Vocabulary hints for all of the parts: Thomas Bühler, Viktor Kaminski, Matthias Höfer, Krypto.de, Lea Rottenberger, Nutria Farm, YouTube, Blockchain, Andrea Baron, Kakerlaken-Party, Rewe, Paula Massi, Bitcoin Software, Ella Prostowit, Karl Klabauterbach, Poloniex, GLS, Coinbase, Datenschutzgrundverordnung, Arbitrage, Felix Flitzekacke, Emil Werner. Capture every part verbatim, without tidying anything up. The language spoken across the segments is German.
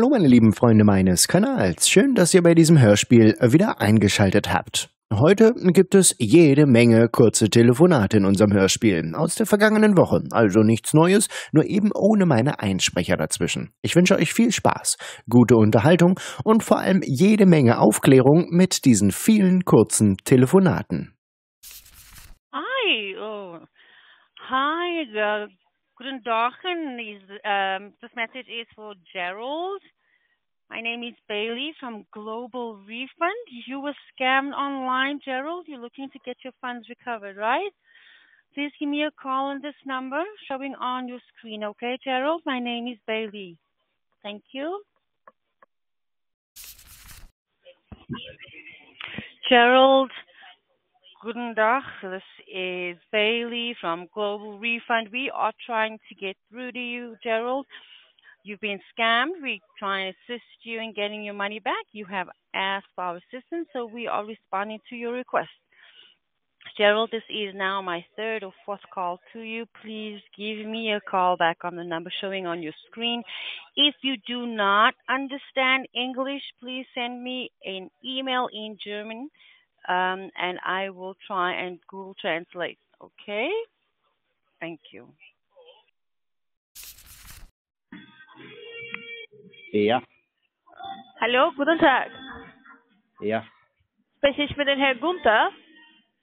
Hallo meine lieben Freunde meines Kanals, schön, dass ihr bei diesem Hörspiel wieder eingeschaltet habt. Heute gibt es jede Menge kurze Telefonate in unserem Hörspiel aus der vergangenen Woche, also nichts Neues, nur eben ohne meine Einsprecher dazwischen. Ich wünsche euch viel Spaß, gute Unterhaltung und vor allem jede Menge Aufklärung mit diesen vielen kurzen Telefonaten. Hi, oh. Hi, the Guten Dagen. Um, this message is for Gerald. My name is Bailey from Global Refund. You were scammed online, Gerald. You're looking to get your funds recovered, right? Please give me a call on this number showing on your screen, okay, Gerald? My name is Bailey. Thank you. Gerald. Guten Tag, this is Bailey from Global Refund. We are trying to get through to you, Gerald. You've been scammed. We try and assist you in getting your money back. You have asked for our assistance, so we are responding to your request. Gerald, this is now my third or fourth call to you. Please give me a call back on the number showing on your screen. If you do not understand English, please send me an email in German. Um, and I will try and Google Translate, okay? Thank you. Ja. Hallo, guten Tag. Ja. Spreche ich mit dem Herrn Gunther?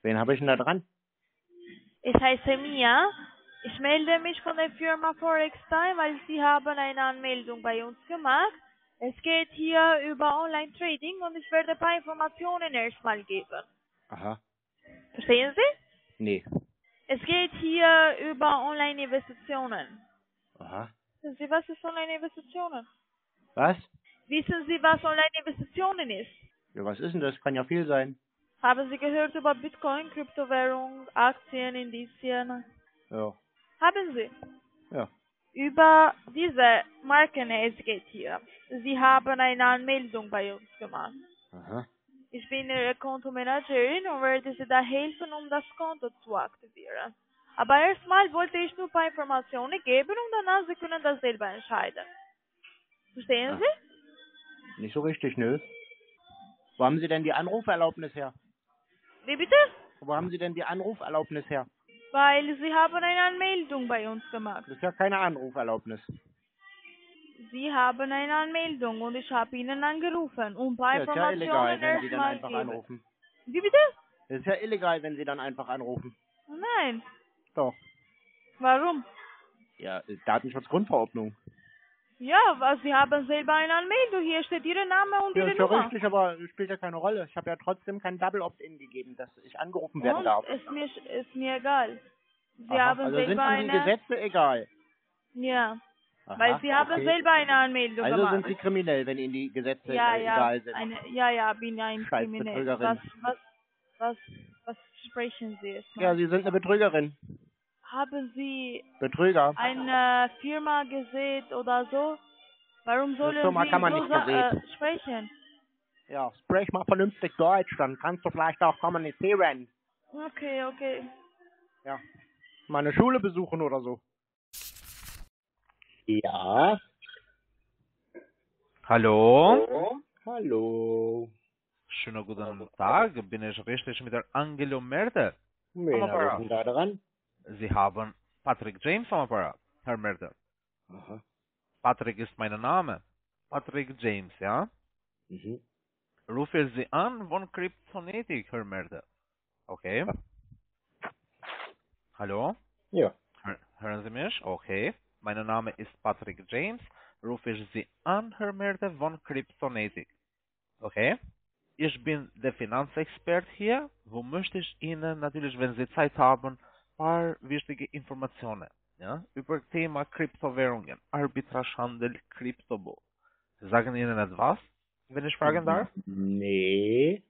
Wen habe ich denn da dran? Ich heiße Mia. Ich melde mich von der Firma ForexTime, weil Sie haben eine Anmeldung bei uns gemacht. Es geht hier über Online-Trading und ich werde ein paar Informationen erstmal geben. Aha. Verstehen Sie? Nee. Es geht hier über Online-Investitionen. Aha. Wissen Sie, was ist Online-Investitionen? Was? Wissen Sie, was Online-Investitionen ist? Ja, was ist denn das? Kann ja viel sein. Haben Sie gehört über Bitcoin, Kryptowährung, Aktien, Indizien? Ja. Haben Sie? Ja. Über diese Marken, es geht hier. Sie haben eine Anmeldung bei uns gemacht. Aha. Ich bin Ihre Kontomanagerin und werde Sie da helfen, um das Konto zu aktivieren. Aber erstmal wollte ich nur ein paar Informationen geben und danach Sie können das selber entscheiden. Verstehen Sie? Nicht so richtig, nö. Wo haben Sie denn die Anruferlaubnis her? Wie bitte? Wo haben Sie denn die Anruferlaubnis her? Weil Sie haben eine Anmeldung bei uns gemacht. Das ist ja keine Anruferlaubnis. Sie haben eine Anmeldung und ich habe Ihnen angerufen. Und bei das ist ja illegal, wenn Sie dann einfach geben. Anrufen. Wie bitte? Das ist ja illegal, wenn Sie dann einfach anrufen. Nein. Doch. Warum? Ja, Datenschutzgrundverordnung. Ja, aber Sie haben selber eine Anmeldung. Hier steht Ihr Name und Ihre Nummer. Ja, ist ja richtig, aber spielt ja keine Rolle. Ich habe ja trotzdem kein Double Opt-in gegeben, dass ich angerufen werden darf. Ist mir, ist mir egal. Sie Aha, haben also selber sind eine... die Gesetze egal? Ja, Aha, weil Sie okay. haben selber eine Anmeldung also gemacht. Also sind Sie kriminell, wenn Ihnen die Gesetze ja, ja, egal sind? Eine, ja, ja, bin ein Kriminell. Was, was, was, was sprechen Sie jetzt? Ja, Sie sind eine Betrügerin. Haben Sie Betrüger. eine Firma gesehen oder so? Warum sollen Sie kann man so nicht äh, sprechen? Ja, sprech mal vernünftig Deutsch, dann kannst du vielleicht auch kommunizieren. Okay, okay. Ja, mal eine Schule besuchen oder so. Ja. Hallo? Hallo? Hallo. Schönen guten Tag, bin ich richtig mit der Angelo Merder? Wen haben Sie da dran? Sie haben Patrick James am Apparat, Herr Merder. Aha. Patrick ist mein Name. Patrick James, ja? Mhm. Rufe Sie an von Kryptonetik, Herr Merder. Okay. Hallo? Ja. Hör, hören Sie mich? Okay. Mein Name ist Patrick James. Rufe ich Sie an, Herr Merder, von Kryptonetik. Okay. Ich bin der Finanzexperte hier. Wo möchte ich Ihnen natürlich, wenn Sie Zeit haben, paar wichtige Informationen, ja, über das Thema Kryptowährungen, Arbitragehandel, Kryptobo. Sagen Ihnen etwas, wenn ich fragen darf? Nee.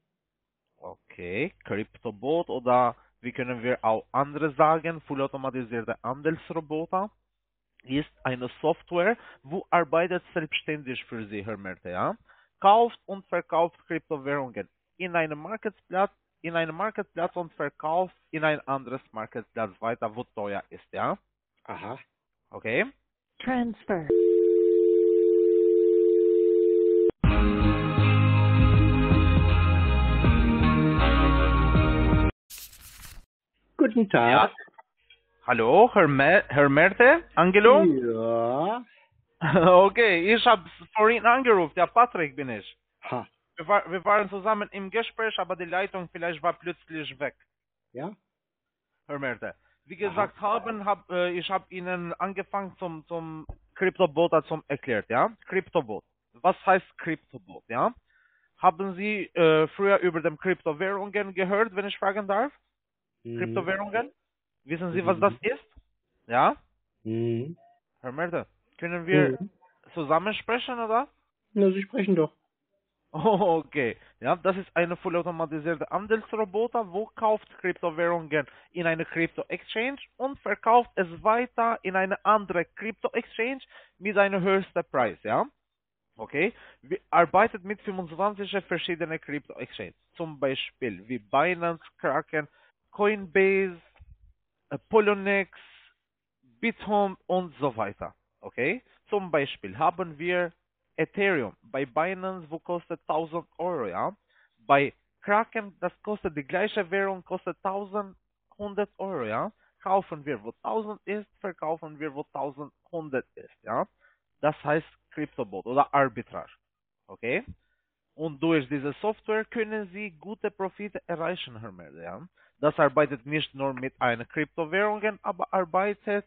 Okay, Kryptobot oder wie können wir auch andere sagen, vollautomatisierte Handelsroboter, ist eine Software, wo arbeitet selbstständig für Sie, Herr Merte, ja? Kauft und verkauft Kryptowährungen in einem Marktplatz, in einem Marktplatz und verkauft in ein anderes Marktplatz weiter, wo teuer ist, ja? Aha. Okay. Transfer. Guten Tag. Ja. Hallo, Herr, Me Herr Merte, Angelo? Ja. Okay, ich habe vorhin angerufen, der Patrick bin ich. Ha. Wir, war, wir waren zusammen im Gespräch, aber die Leitung vielleicht war plötzlich weg. Ja? Herr Merte, wie gesagt, Aha. haben, hab, äh, ich habe Ihnen angefangen zum, zum Kryptobot zum erklärt, ja? Kryptobot. Was heißt Kryptobot, ja? Haben Sie äh, früher über den Kryptowährungen gehört, wenn ich fragen darf? Mhm. Kryptowährungen? Wissen Sie, was mhm. das ist? Ja? Mhm. Herr Merte, können wir mhm. zusammen sprechen, oder? Na, Sie sprechen doch. Oh, okay. Ja, das ist eine vollautomatisierte Handelsroboter, wo kauft Kryptowährungen in eine Krypto-Exchange und verkauft es weiter in eine andere Krypto-Exchange mit einem höchsten Preis, ja? Okay, wir arbeiten mit fünfundzwanzig verschiedenen Krypto-Exchanges, zum Beispiel wie Binance, Kraken, Coinbase, Poloniex, Bithome und so weiter. Okay, zum Beispiel haben wir Ethereum bei Binance, wo kostet tausend Euro, ja? Bei Kraken, das kostet die gleiche Währung, kostet elfhundert Euro, ja? Kaufen wir, wo tausend ist, verkaufen wir, wo elfhundert ist, ja? Das heißt Kryptobot oder Arbitrage, okay? Und durch diese Software können Sie gute Profite erreichen, Herr Merde, ja? Das arbeitet nicht nur mit einer Kryptowährung, aber arbeitet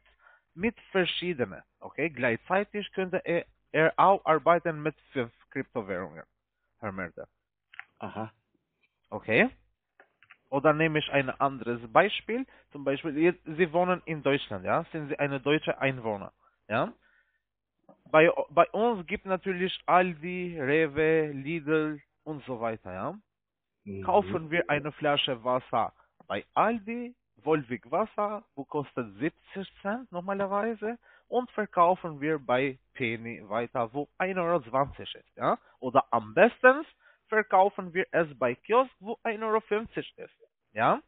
mit verschiedenen, okay? Gleichzeitig könnte er, er auch arbeiten mit fünf Kryptowährungen, Herr Merde. Aha. Okay? Oder nehme ich ein anderes Beispiel, zum Beispiel, Sie wohnen in Deutschland, ja? Sind Sie eine deutsche Einwohner, ja? Bei, bei uns gibt natürlich Aldi, Rewe, Lidl und so weiter, ja? Mhm. Kaufen wir eine Flasche Wasser bei Aldi, Volvic Wasser, wo kostet siebzig Cent normalerweise, und verkaufen wir bei Penny weiter, wo ein Euro zwanzig ist, ja? Oder am besten verkaufen wir es bei Kiosk, wo ein Euro fünfzig ist, ja?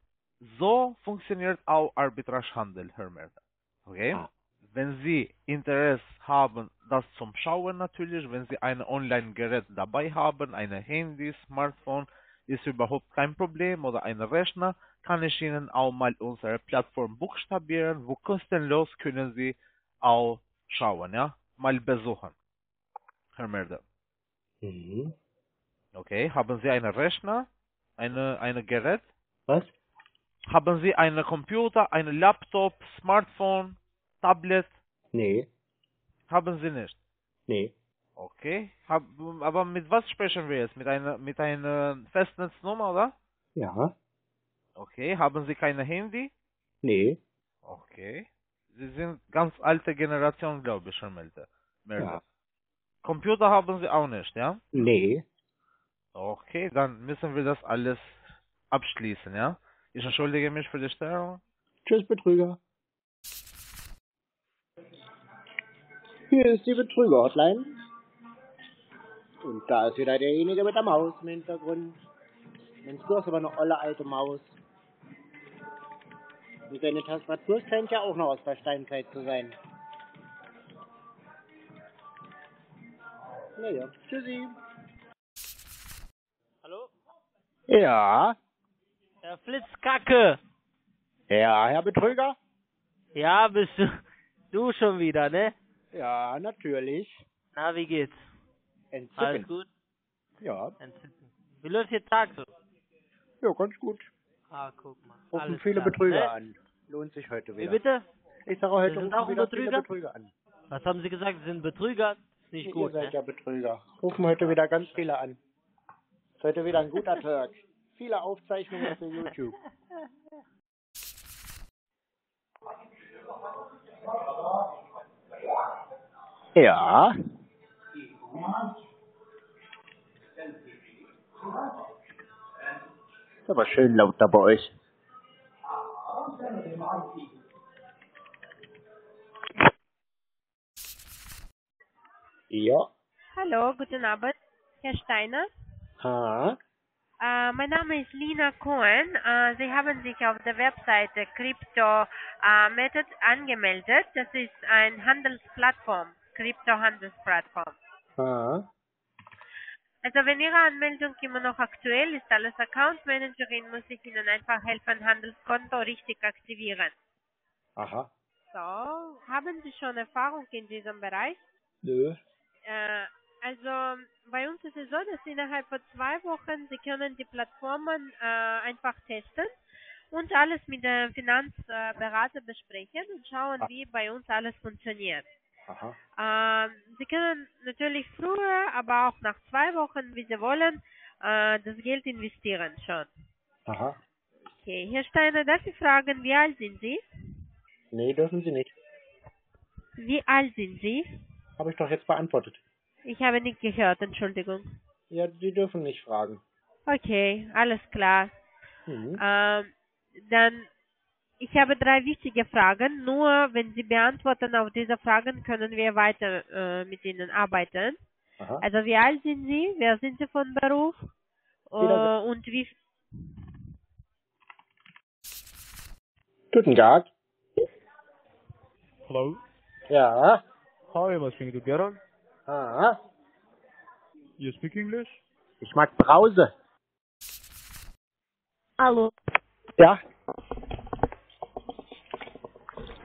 So funktioniert auch Arbitragehandel, Herr Merde. Okay? Ah. Wenn Sie Interesse haben, das zum Schauen natürlich, wenn Sie ein Online-Gerät dabei haben, ein Handy, Smartphone, ist überhaupt kein Problem, oder ein Rechner, kann ich Ihnen auch mal unsere Plattform buchstabieren, wo kostenlos können Sie auch schauen, ja, mal besuchen. Herr Merde. Mhm. Okay, haben Sie einen Rechner, eine, eine Gerät? Was? Haben Sie einen Computer, einen Laptop, Smartphone? Tablet? Nee. Haben Sie nicht? Nee. Okay. Hab, aber mit was sprechen wir jetzt? Mit einer, mit einer Festnetznummer, oder? Ja. Okay. Haben Sie keine Handy? Nee. Okay. Sie sind ganz alte Generation, glaube ich, Herr Melde. Ja. Computer haben Sie auch nicht, ja? Nee. Okay, dann müssen wir das alles abschließen, ja? Ich entschuldige mich für die Störung. Tschüss, Betrüger. Hier ist die Betrüger-Hotline. Und da ist wieder derjenige mit der Maus im Hintergrund. Mensch, du hast aber eine olle alte Maus. Und deine Tastatur scheint ja auch noch aus der Steinzeit zu sein. Naja, tschüssi. Hallo? Ja? Herr Flitzkacke. Ja, Herr Betrüger? Ja, bist du, du schon wieder, ne? Ja, natürlich. Na, wie geht's? Entzücken. Alles gut? Ja. Entzücken. Wie läuft Ihr Tag so? Ja, ganz gut. Ah, guck mal. Rufen viele klar. Betrüger ne? an. Lohnt sich heute wieder. Wie bitte? Ich sage heute, rufen auch wieder Betrüger? Viele Betrüger an. Was haben Sie gesagt? Sie sind Betrüger? Ist nicht gut, Ihr seid ne? ja Betrüger. Rufen heute wieder ganz viele an. Ist heute wieder ein guter Tag. Viele Aufzeichnungen für YouTube. Ja. Ist aber schön laut da bei euch. Ja. Hallo, guten Abend, Herr Steiner. Ha. Uh, mein Name ist Lina Cohen. Uh, Sie haben sich auf der Webseite Crypto uh, Method angemeldet. Das ist eine Handelsplattform. Krypto-Handelsplattform. Ah. Also wenn Ihre Anmeldung immer noch aktuell ist, als Account Managerin muss ich Ihnen einfach helfen, Handelskonto richtig aktivieren. Aha. So, haben Sie schon Erfahrung in diesem Bereich? Nö. Äh, also bei uns ist es so, dass innerhalb von zwei Wochen Sie können die Plattformen äh, einfach testen und alles mit dem Finanzberater besprechen und schauen, ah. wie bei uns alles funktioniert. Aha. Äh, Sie können natürlich früher, aber auch nach zwei Wochen, wie Sie wollen, äh, das Geld investieren schon. Aha. Okay, Herr Steiner, darf ich fragen, wie alt sind Sie? Nee, dürfen Sie nicht. Wie alt sind Sie? Habe ich doch jetzt beantwortet. Ich habe nicht gehört, Entschuldigung. Ja, Sie dürfen nicht fragen. Okay, alles klar. Mhm. Äh, dann... Ich habe drei wichtige Fragen. Nur wenn Sie beantworten auf diese Fragen, können wir weiter äh, mit Ihnen arbeiten. Aha. Also wie alt sind Sie? Wer sind Sie von Beruf? Äh, und wie... Guten Tag. Hallo. Ja. Hi, was sprechen Sie gerne? Ah. You speak English? Ich mag Brause. Hallo. Ja.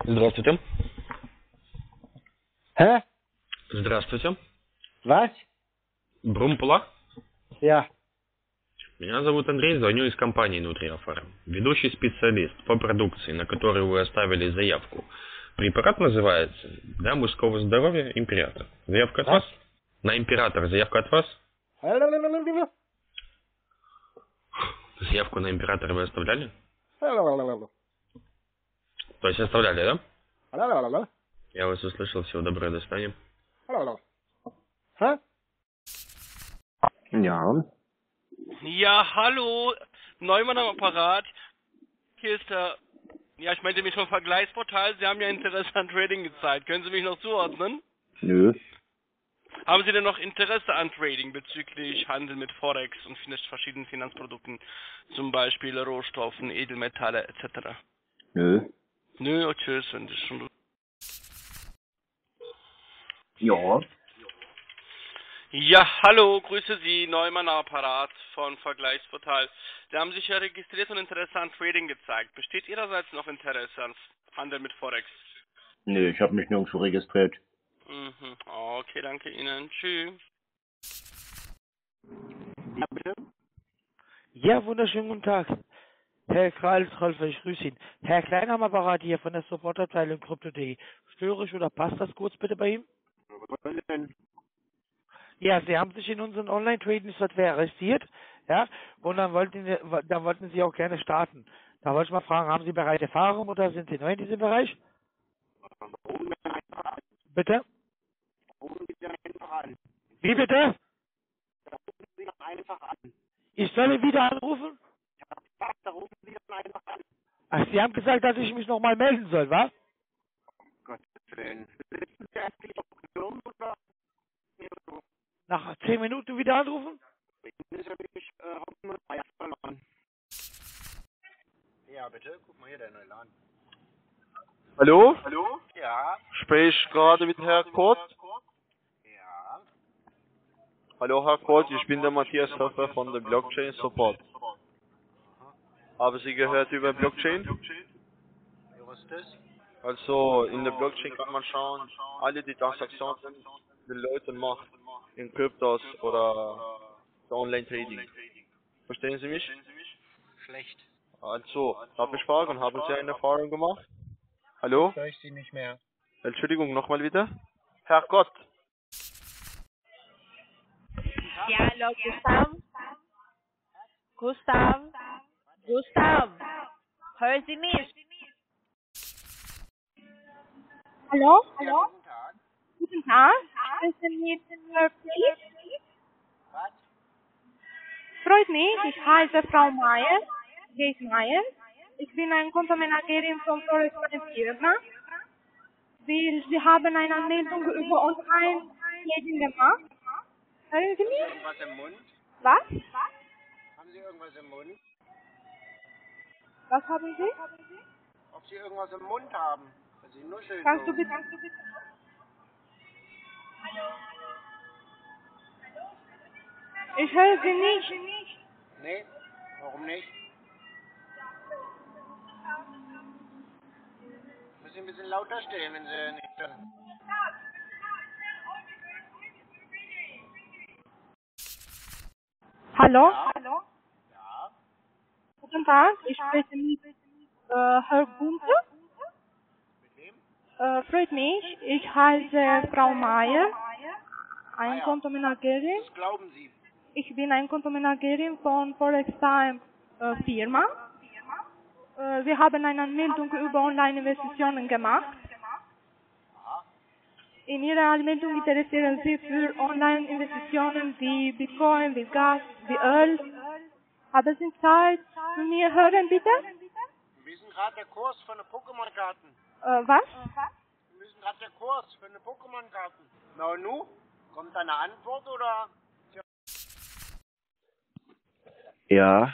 Здравствуйте. Hä? Здравствуйте. Was? Брумпла. Я. Меня зовут Андрей, звоню из компании Nutria Farm. Ведущий специалист по продукции, на которую вы оставили заявку. Препарат называется для мужского здоровья император. Заявка от вас? На император заявка от вас? Заявку на император вы оставляли? То есть оставляли, да? Алло-алло-алло. Я вас услышал. Всего доброго. До свидания. Алло-алло. А? Ja. Ja, hallo. Neumann am Apparat. Hier ist der... Ja, ich meinte mich schon Vergleichsportal. Sie haben ja Interesse an Trading gezeigt. Können Sie mich noch zuordnen? Nö. Haben Sie denn noch Interesse an Trading bezüglich Handel mit Forex und verschiedenen Finanzprodukten? Zum Beispiel Rohstoffen, Edelmetalle et cetera? Nö. Nö, tschüss, wenn das schon... Ja. Ja, hallo, grüße Sie, Neumann Apparat von Vergleichsportal. Sie haben sich ja registriert und Interesse an Trading gezeigt. Besteht Ihrerseits noch Interesse an Handel mit Forex? Nee, ich habe mich nirgendwo registriert. Mhm, okay, danke Ihnen, tschüss. Ja, bitte? Ja, wunderschönen guten Tag. Herr Kreilsholfer, ich grüße ihn. Herr Klein am Apparat hier von der Supportabteilung Krypto.de. Störe ich oder passt das kurz bitte bei ihm? Ja, Sie haben sich in unseren Online-Trading-Software registriert, ja, und dann wollten, dann wollten Sie auch gerne starten. Da wollte ich mal fragen, haben Sie bereits Erfahrung oder sind Sie neu in diesem Bereich? Bitte? Wie bitte? Ich soll wieder anrufen? Ach, Sie haben gesagt, dass ich mich nochmal melden soll, wa? Nach zehn Minuten wieder anrufen? Ja, bitte, guck mal hier, der neue Laden. Hallo? Hallo? Ja. Sprich gerade mit Herrn Kurt? Ja. Hallo, Herr Kurt, ich bin der Matthias Höfer von der Blockchain Support. Haben Sie gehört über Blockchain? Also in der Blockchain kann man schauen, alle die Transaktionen, die Leute machen in Kryptos oder Online-Trading. Verstehen Sie mich? Schlecht. Also, darf ich fragen, haben Sie eine Erfahrung gemacht? Hallo? Ich höre Sie nicht mehr. Entschuldigung, nochmal wieder. Herrgott. Ja, hallo, Gustav. Gustav. Gustav, hören Sie mich? Hallo? Hallo? Ja, guten Tag. Guten Tag. Können Sie mir Hörspiel? Was? Freut mich, ich heiße Frau Meier, Geis Meier. Ich bin ein Kontomanagerin von ForexTime. Sie, Sie haben eine Anmeldung über uns ein Trading gemacht. Hören Sie mich? Haben Sie irgendwas im Mund? Was? Was? Haben Sie irgendwas im Mund? Was haben Sie? Ob Sie irgendwas im Mund haben, dass Sie nuscheln. Kannst du bitte, kannst du bitte. Hallo, hallo. Hallo. Ich höre sie nicht. Nee, warum nicht? Müssen Sie ein bisschen lauter stellen, wenn Sie nicht hören. Hallo? Ja. Hallo? Ja. Guten Tag, ich spreche mit äh, Herr Gunther. Mit wem? Äh, freut mich, ich heiße Frau Meier. Ein ah, ja. Kontomanagerin. Was glauben Sie? Ich bin ein Kontomanagerin von ForexTime äh, Firma. Äh, wir haben eine Anmeldung über Online-Investitionen gemacht. In Ihrer Anmeldung interessieren Sie für Online-Investitionen wie Bitcoin, wie Gas, wie Öl. Haben Sie Zeit für mich hören, bitte? Wir sind gerade der Kurs von den Pokémon-Karten. Äh, was? Wir sind gerade der Kurs von den Pokémon-Karten. Na und nun? Kommt eine Antwort, oder? Ja.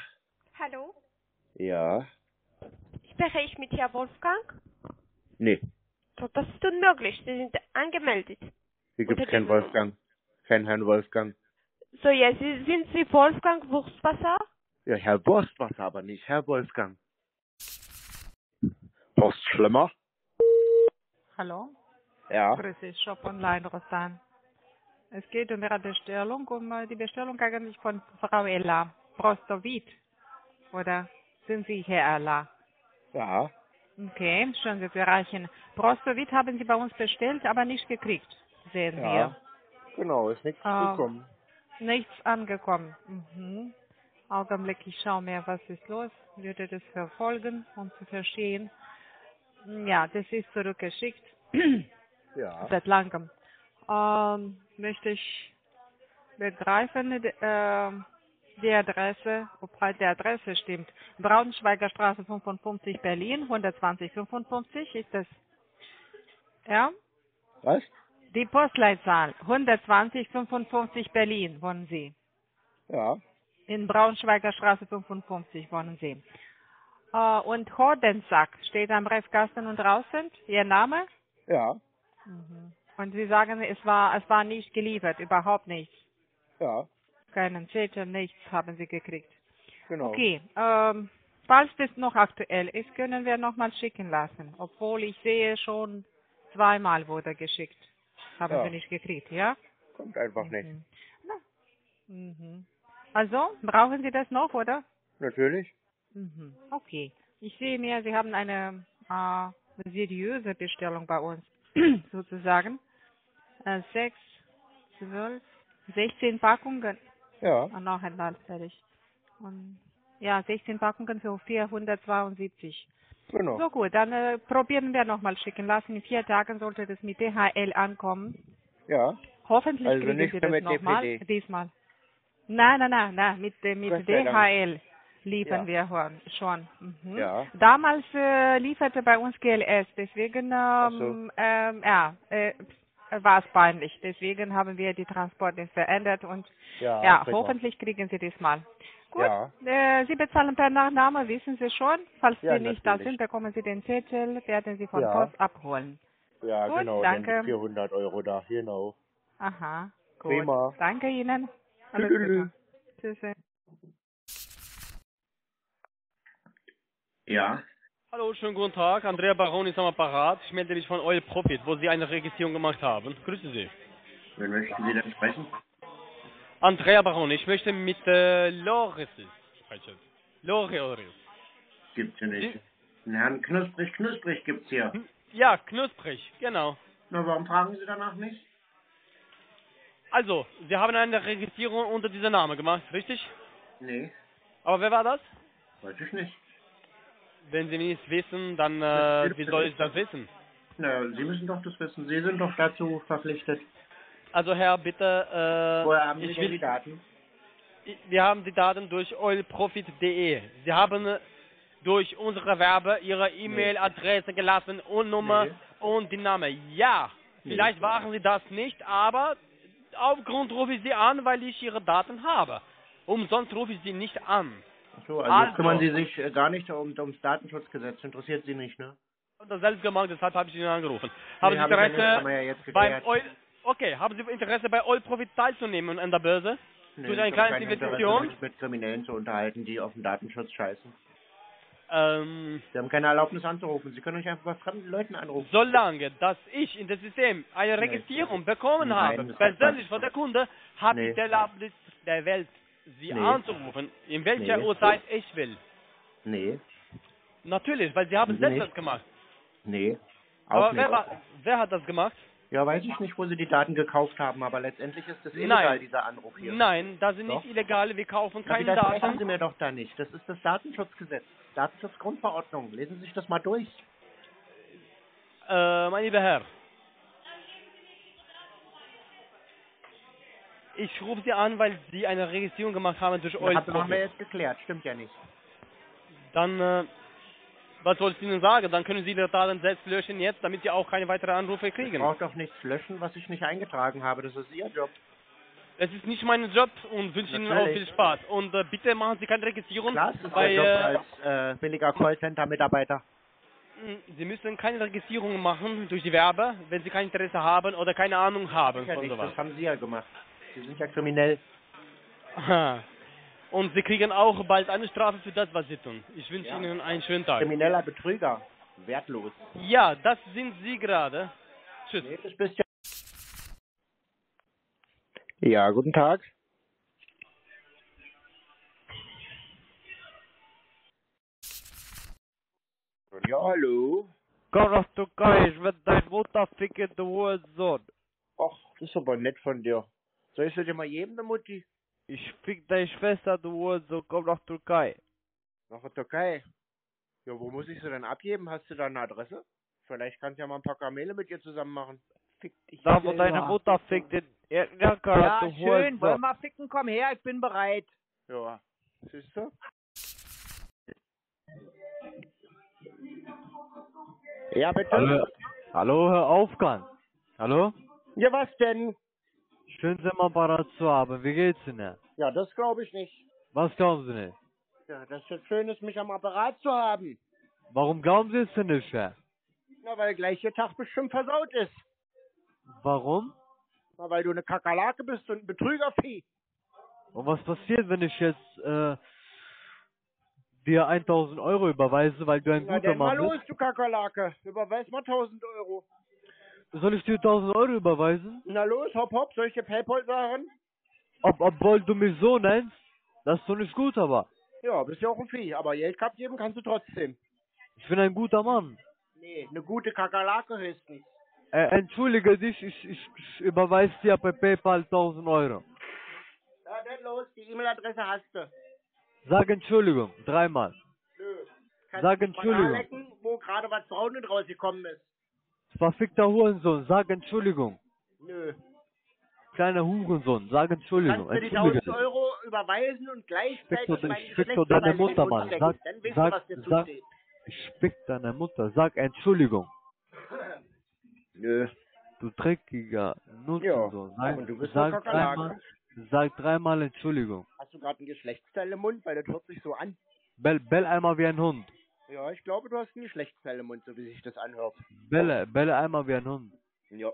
Hallo? Ja. Spreche ich mit Herrn Wolfgang? Nee. So, das ist unmöglich. Sie sind angemeldet. Hier gibt es keinen Wolfgang. Keinen Herrn Wolfgang. So, ja, Sie, sind Sie Wolfgang Wurstwasser? Ja, Herr Wurstwasser, aber nicht Herr Wolfgang. Horst Schlemmer? Hallo? Ja. Grüß dich, Shop Online, Rosan. Es geht um Ihre Bestellung, um die Bestellung eigentlich von Frau Ella Prostowit, oder sind Sie Herr Ella? Ja. Okay, schön, Sie erreichen. Prostowit haben Sie bei uns bestellt, aber nicht gekriegt, sehen ja. wir. Genau, ist nichts uh, gekommen. Nichts angekommen. Mhm. Augenblick, ich schaue mir, was ist los. Würde das verfolgen, um zu verstehen. Ja, das ist zurückgeschickt. Ja. Seit langem. Ähm, möchte ich begreifen, äh, die Adresse, ob halt die Adresse stimmt. Braunschweiger Straße fünfundfünfzig, Berlin, hundertzwanzig fünfundfünfzig, ist das? Ja? Was? Die Postleitzahl, hundertzwanzig fünfundfünfzig, Berlin, wohnen Sie. Ja. In Braunschweiger Straße fünfundfünfzig wohnen Sie. Äh, und Hodensack steht am Briefkasten und draußen, Ihr Name? Ja. Mhm. Und Sie sagen, es war, es war nicht geliefert, überhaupt nichts. Ja. Keinen Zettel, nichts haben Sie gekriegt. Genau. Okay, ähm, falls das noch aktuell ist, können wir nochmal schicken lassen. Obwohl ich sehe, schon zweimal wurde geschickt. Haben ja. Sie nicht gekriegt, ja? Kommt einfach mhm. nicht. Na. Mhm. Also, brauchen Sie das noch, oder? Natürlich. Mhm. Okay. Ich sehe mehr, Sie haben eine äh, seriöse Bestellung bei uns. Sozusagen, äh, sechs, zwölf, sechzehn Packungen. Ja. Und noch einmal fertig. Und, ja, sechzehn Packungen für vierhundertzweiundsiebzig. Genau. So gut, dann äh, probieren wir nochmal schicken lassen. In vier Tagen sollte das mit D H L ankommen. Ja. Hoffentlich also kriegen nicht Sie das nochmal, diesmal. Nein, nein, nein, nein, mit, äh, mit D H L liefern ja. wir schon. Mhm. Ja. Damals äh, lieferte bei uns G L S, deswegen ähm, so. ähm, ja, äh, war es peinlich. Deswegen haben wir die Transportdienste verändert und ja, ja hoffentlich kriegen Sie diesmal. Gut, ja. äh, Sie bezahlen per Nachname, wissen Sie schon. Falls ja, Sie nicht natürlich. da sind, bekommen Sie den Zettel, werden Sie von ja. Post abholen. Ja, gut, genau, danke. vierhundert Euro da, genau. Aha, gut. Prima. Danke Ihnen. Tschüss. Ja. Hallo, schönen guten Tag. Andrea Baron ist am Apparat. Ich melde mich von Oil Profit, wo Sie eine Registrierung gemacht haben. Grüße Sie. Wen möchten Sie denn sprechen? Andrea Baron, ich möchte mit äh, Loris sprechen. Loris. Gibt's hier nicht. Den Herrn Knusprig, Knusprig gibt's hier. Ja, Knusprig, genau. Na, warum fragen Sie danach nicht? Also, Sie haben eine Registrierung unter diesem Namen gemacht, richtig? Nee. Aber wer war das? Weiß ich nicht. Wenn Sie nichts wissen, dann äh, wie soll ich das wissen? Na, Sie müssen doch das wissen. Sie sind doch dazu verpflichtet. Also Herr, bitte... Äh, Woher haben Sie denn die Daten? Ich, wir haben die Daten durch oil profit punkt de. Sie haben äh, durch unsere Werbe Ihre E-Mail-Adresse gelassen und Nummer nee. und den Namen. Ja, nee, vielleicht waren Sie das nicht, aber aufgrund rufe ich Sie an, weil ich Ihre Daten habe. Umsonst rufe ich Sie nicht an. Achso, also, also kümmern Sie sich äh, gar nicht um, ums Datenschutzgesetz, interessiert Sie nicht, ne? Das selbst gemacht, deshalb habe ich Ihnen angerufen. Haben nee, Sie Interesse, haben ja nicht, haben ja jetzt bei Oil, okay, haben Sie Interesse bei Oil Profit teilzunehmen an der Börse? Nee, durch eine kleine Investition. Interesse, mit Kriminellen zu unterhalten, die auf den Datenschutz scheißen. Ähm, Sie haben keine Erlaubnis anzurufen. Sie können euch einfach bei fremden Leuten anrufen. Solange, dass ich in das System eine Registrierung nee, bekommen nein, habe, persönlich von der Kunde, habe nee, ich die Erlaubnis der Welt, Sie nee, anzurufen, in welcher nee, Uhrzeit nee. ich will. Nee. Natürlich, weil Sie haben selbst das gemacht. Nee. Aber wer, war, wer hat das gemacht? Ja, weiß ich nicht, wo Sie die Daten gekauft haben, aber letztendlich ist das illegal, nein, dieser Anruf hier. Nein, da sind nicht illegal, wir kaufen keine Daten. Das sagen Sie mir doch da nicht. Das ist das Datenschutzgesetz, Datenschutzgrundverordnung. Lesen Sie sich das mal durch. Äh, mein lieber Herr. Ich rufe Sie an, weil Sie eine Registrierung gemacht haben durch Oil Profit. Das haben wir jetzt geklärt, stimmt ja nicht. Dann, äh, was soll ich Ihnen sagen? Dann können Sie die Daten selbst löschen jetzt, damit Sie auch keine weiteren Anrufe kriegen. Ich brauche doch nichts löschen, was ich nicht eingetragen habe. Das ist Ihr Job. Es ist nicht mein Job und wünsche Ihnen auch viel Spaß. Und äh, bitte machen Sie keine Registrierung. Klar, das ist bei, Job als äh, billiger Callcenter-Mitarbeiter. Sie müssen keine Registrierung machen durch die Werbe, wenn Sie kein Interesse haben oder keine Ahnung haben. Von sowas. Das haben Sie ja gemacht. Sie sind ja kriminell. Aha. Und Sie kriegen auch bald eine Strafe für das, was Sie tun. Ich wünsche ja. Ihnen einen schönen Tag. Krimineller Betrüger. Wertlos. Ja, das sind Sie gerade. Tschüss. Ja, guten Tag. Ja, hallo. Gott auf du Geist, wenn dein Mutter ficken, du Hurensohn. Ach, das ist aber nett von dir. Soll ich dir mal jedem eine Mutti? Ich fick deine Schwester, du Hurensohn, komm nach Türkei. Nach der Türkei? Ja, wo muss ich sie denn abgeben? Hast du da eine Adresse? Vielleicht kannst du ja mal ein paar Kamele mit ihr zusammen machen. Fick dich. Da, wo deine Mutter fickt, den Erdnerker, ja, du Hurensohn. Ja, schön, wollen wir ficken, komm her, ich bin bereit. Ja, siehst du? Ja, bitte. Hallo, Hallo Herr Aufgang. Hallo? Ja, was denn? Schön, Sie mal parat zu haben. Wie geht's Ihnen? Ja, das glaube ich nicht. Was glauben Sie nicht? Ja, das ist schön, ist, mich am Apparat zu haben. Warum glauben Sie es denn nicht, Herr? Na, weil gleich Ihr Tag bestimmt versaut ist. Warum? Na, weil du eine Kakerlake bist und ein Betrügervieh. Und was passiert, wenn ich jetzt äh, dir tausend Euro überweise, weil du ein Na, guter Mann bist? Na, mal los, du Kakerlake. Überweis mal tausend Euro. Soll ich dir tausend Euro überweisen? Na los, hopp, hopp, soll ich dir PayPal sagen? Ob, obwohl du mich so nennst, das ist doch nicht gut, aber... Ja, bist ja auch ein Vieh, aber Geld geben kannst du trotzdem. Ich bin ein guter Mann. Nee, eine gute Kakerlake höchstens. Äh, entschuldige dich, ich, ich, ich überweise dir bei PayPal tausend Euro. Na dann los, die E-Mail-Adresse hast du. Sag Entschuldigung, dreimal. Nö. Kannst Sag Entschuldigung. Lecken, wo gerade was braun und rausgekommen ist. Verfickter Hurensohn, sag Entschuldigung. Nö. Kleiner Hurensohn, sag Entschuldigung. Kannst du die tausend Euro überweisen und gleichzeitig meine Geschlechter deine Mutter, Mann. Sag, dann wissen wir, was dir zusteht. Spick deine Mutter, sag Entschuldigung. Nö. Du dreckiger Nutzensohn. Sag, und du bist sag, dreimal, sag dreimal Entschuldigung. Hast du gerade einen Geschlechtsteil im Mund, weil der hört sich so an? Bell, bell einmal wie ein Hund. Ja, ich glaube, du hast einen Geschlechtsteil im Mund, so wie sich das anhört. Bälle, Bälle einmal wie ein Hund. Ja.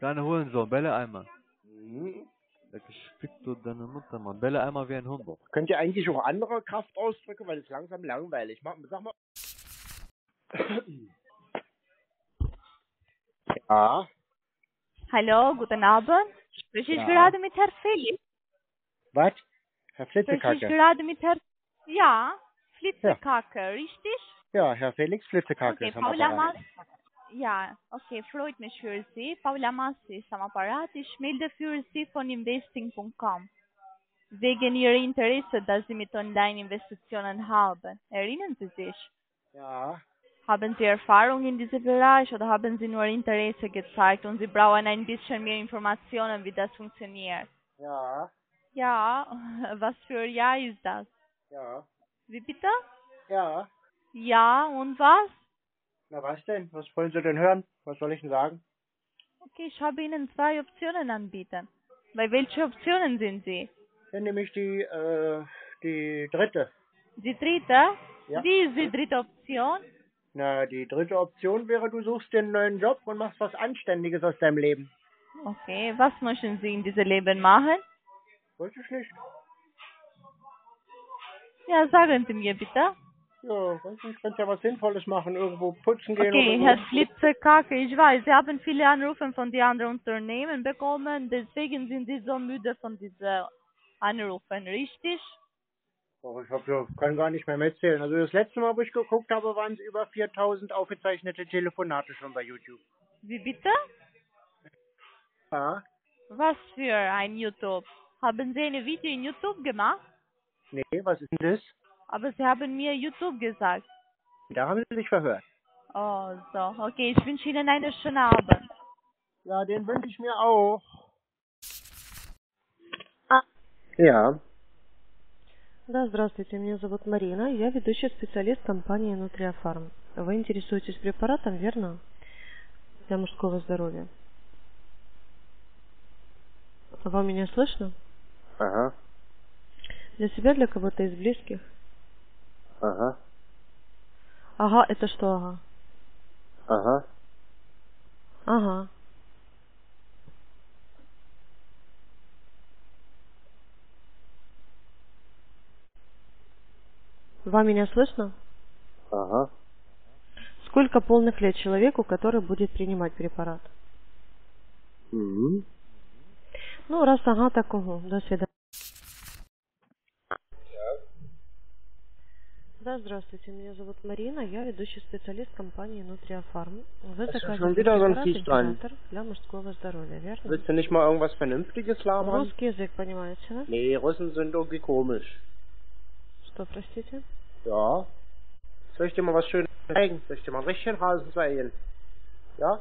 Deine Hurensohn, Bälle einmal. Mhm. Der gespickte deine Mutter, Mann. Bälle einmal wie ein Hund. Könnt ihr eigentlich auch andere Kraftausdrücke, weil es langsam langweilig macht? Sag mal. Ja. Hallo, guten Abend. Spreche ich ja. gerade mit Herrn Philipp? Was? Herr Flitzekacke. Spreche ich gerade mit Herrn... Ja, Flitzekacke, ja. richtig? Ja, Herr Felix Flitzekacke okay, ist am Paula Apparat. Mas ja, okay, freut mich für Sie. Paula Massi ist am Apparat. Ich melde für Sie von investing punkt com. Wegen Ihrer Interesse, dass Sie mit Online-Investitionen haben. Erinnern Sie sich? Ja. Haben Sie Erfahrung in diesem Bereich oder haben Sie nur Interesse gezeigt und Sie brauchen ein bisschen mehr Informationen, wie das funktioniert? Ja. Ja, was für ein Jahr ist das? Ja. Wie bitte? Ja. Ja, und was? Na was denn? Was wollen Sie denn hören? Was soll ich denn sagen? Okay, ich habe Ihnen zwei Optionen anbieten. Bei welchen Optionen sind Sie? Dann nehme ich die, äh, die dritte. Die dritte? Ja. Wie ist die dritte Option? Na, die dritte Option wäre, du suchst dir einen neuen Job und machst was Anständiges aus deinem Leben. Okay, was möchten Sie in diesem Leben machen? Weiß ich nicht. Ja, sagen Sie mir bitte. Ja, weiß nicht, könnt ja was Sinnvolles machen, irgendwo putzen gehen. Okay, oder so. Herr Flitzekacke, ich weiß, Sie haben viele Anrufe von den anderen Unternehmen bekommen, deswegen sind Sie so müde von diesen Anrufen, richtig? Oh, ich hab ja, kann gar nicht mehr mitzählen. Also das letzte Mal, wo ich geguckt habe, waren es über viertausend aufgezeichnete Telefonate schon bei YouTube. Wie bitte? Ja. Was für ein YouTube? Haben Sie ein Video in YouTube gemacht? Nee, was ist denn das? Aber Sie haben mir YouTube gesagt. Da haben Sie sich verhört. Oh, so. Okay, ich wünsche Ihnen einen schönen Abend. Ja, den wünsche ich mir auch. А. Ja. Да, здравствуйте, меня зовут Марина. Я ведущий специалист компании Nutria Farm. Вы интересуетесь препаратом, верно? Для мужского здоровья. Вам меня слышно? Ага. Для себя, для кого-то из близких? Ага. Ага, это что ага? Ага. Ага. Вам меня слышно? Ага. Сколько полных лет человеку, который будет принимать препарат? Mm-hmm. Ну, раз ага, так угу. До свидания. Да, здравствуйте, меня зовут Марина, я ведущий специалист компании Nutria Farm. Вы заказываете препарат император для мужского здоровья, верно? Willst du nicht mal irgendwas Vernünftiges labern? Русский язык, понимаете, да? Nee, Russen sind irgendwie komisch. Что, простите? Ja. Soll ich dir mal was Schönes zeigen? Soll ich dir mal richtig schön Hasen zeigen? Ja?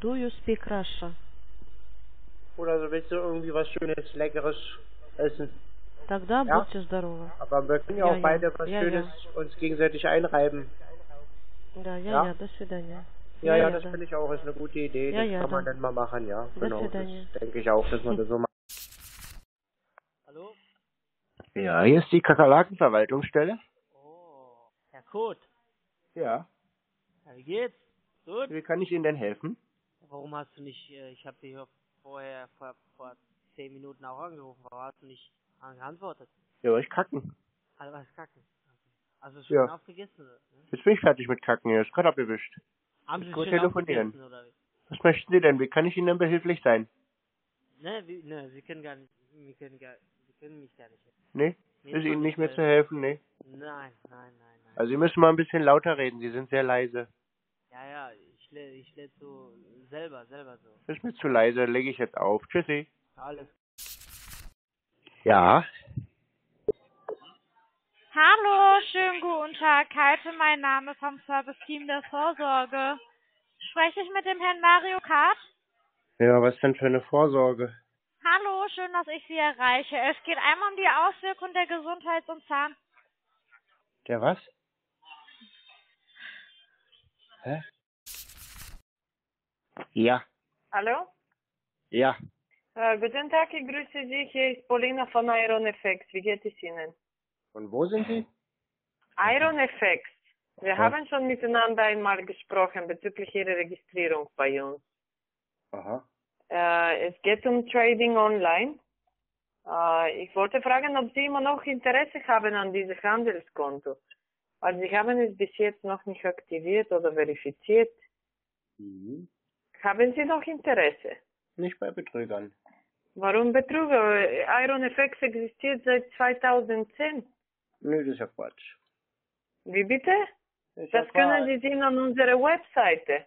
Do you speak Russia? Oder so, willst du irgendwie was Schönes, Leckeres essen? Тогда ja? Будьте здоровы. Aber wir können ja auch ja, beide ja. was ja, Schönes ja. uns gegenseitig einreiben. Ja, ja, ja, ja, до свидания. Ja, ja, ja, das ja, finde ja. ich auch, ist eine gute Idee. Ja, das ja, kann ja. man dann mal machen, ja. До genau, свидания. Das denke ich auch, dass man das so macht. Hallo? Ja, hier ist die Kakerlakenverwaltungsstelle. Oh, Herr Koth. Ja. Ja, wie geht's? Gut? Wie kann ich Ihnen denn helfen? Warum hast du nicht, ich habe dich vorher, vor, vor zehn Minuten auch angerufen, warum hast du nicht geantwortet? Ja, ich kacken. Also, was kacken? Also, schon ja. aufgegessen, oder? Ne? Jetzt bin ich fertig mit kacken, hier ist gerade abgewischt. Haben Sie schon aufgegessen, oder wie? Was möchten Sie denn? Wie kann ich Ihnen denn behilflich sein? Ne, wie, ne, Sie können gar nicht, wir können gar nicht. Können mich gar nicht helfen. Nee? Mir ist Ihnen nicht mehr zu helfen, nee? Nein, nein, nein, nein. Also Sie müssen mal ein bisschen lauter reden, Sie sind sehr leise. Ja, ja, ich lese ich lese so selber, selber so. Das ist mir zu leise, lege ich jetzt auf. Tschüssi. Alles. Ja? Hallo, schönen guten Tag. Kalte, mein Name vom Service-Team der Vorsorge. Spreche ich mit dem Herrn Mario Kart? Ja, was denn für eine Vorsorge? Hallo, schön, dass ich Sie erreiche. Es geht einmal um die Auswirkung der Gesundheits- und Zahn... Der was? Hä? Ja. Hallo? Ja. Äh, guten Tag, ich grüße Sie. Hier ist Paulina von IronFX. Wie geht es Ihnen? Von wo sind Sie? IronFX. Wir Aha. haben schon miteinander einmal gesprochen bezüglich Ihrer Registrierung bei uns. Aha. Es geht um Trading online. Ich wollte fragen, ob Sie immer noch Interesse haben an diesem Handelskonto. Weil Sie haben es bis jetzt noch nicht aktiviert oder verifiziert. Mhm. Haben Sie noch Interesse? Nicht bei Betrügern. Warum Betrüger? IronFX existiert seit zweitausendzehn. Nö, das ist ja Quatsch. Wie bitte? Das, das können Sie sehen an unserer Webseite.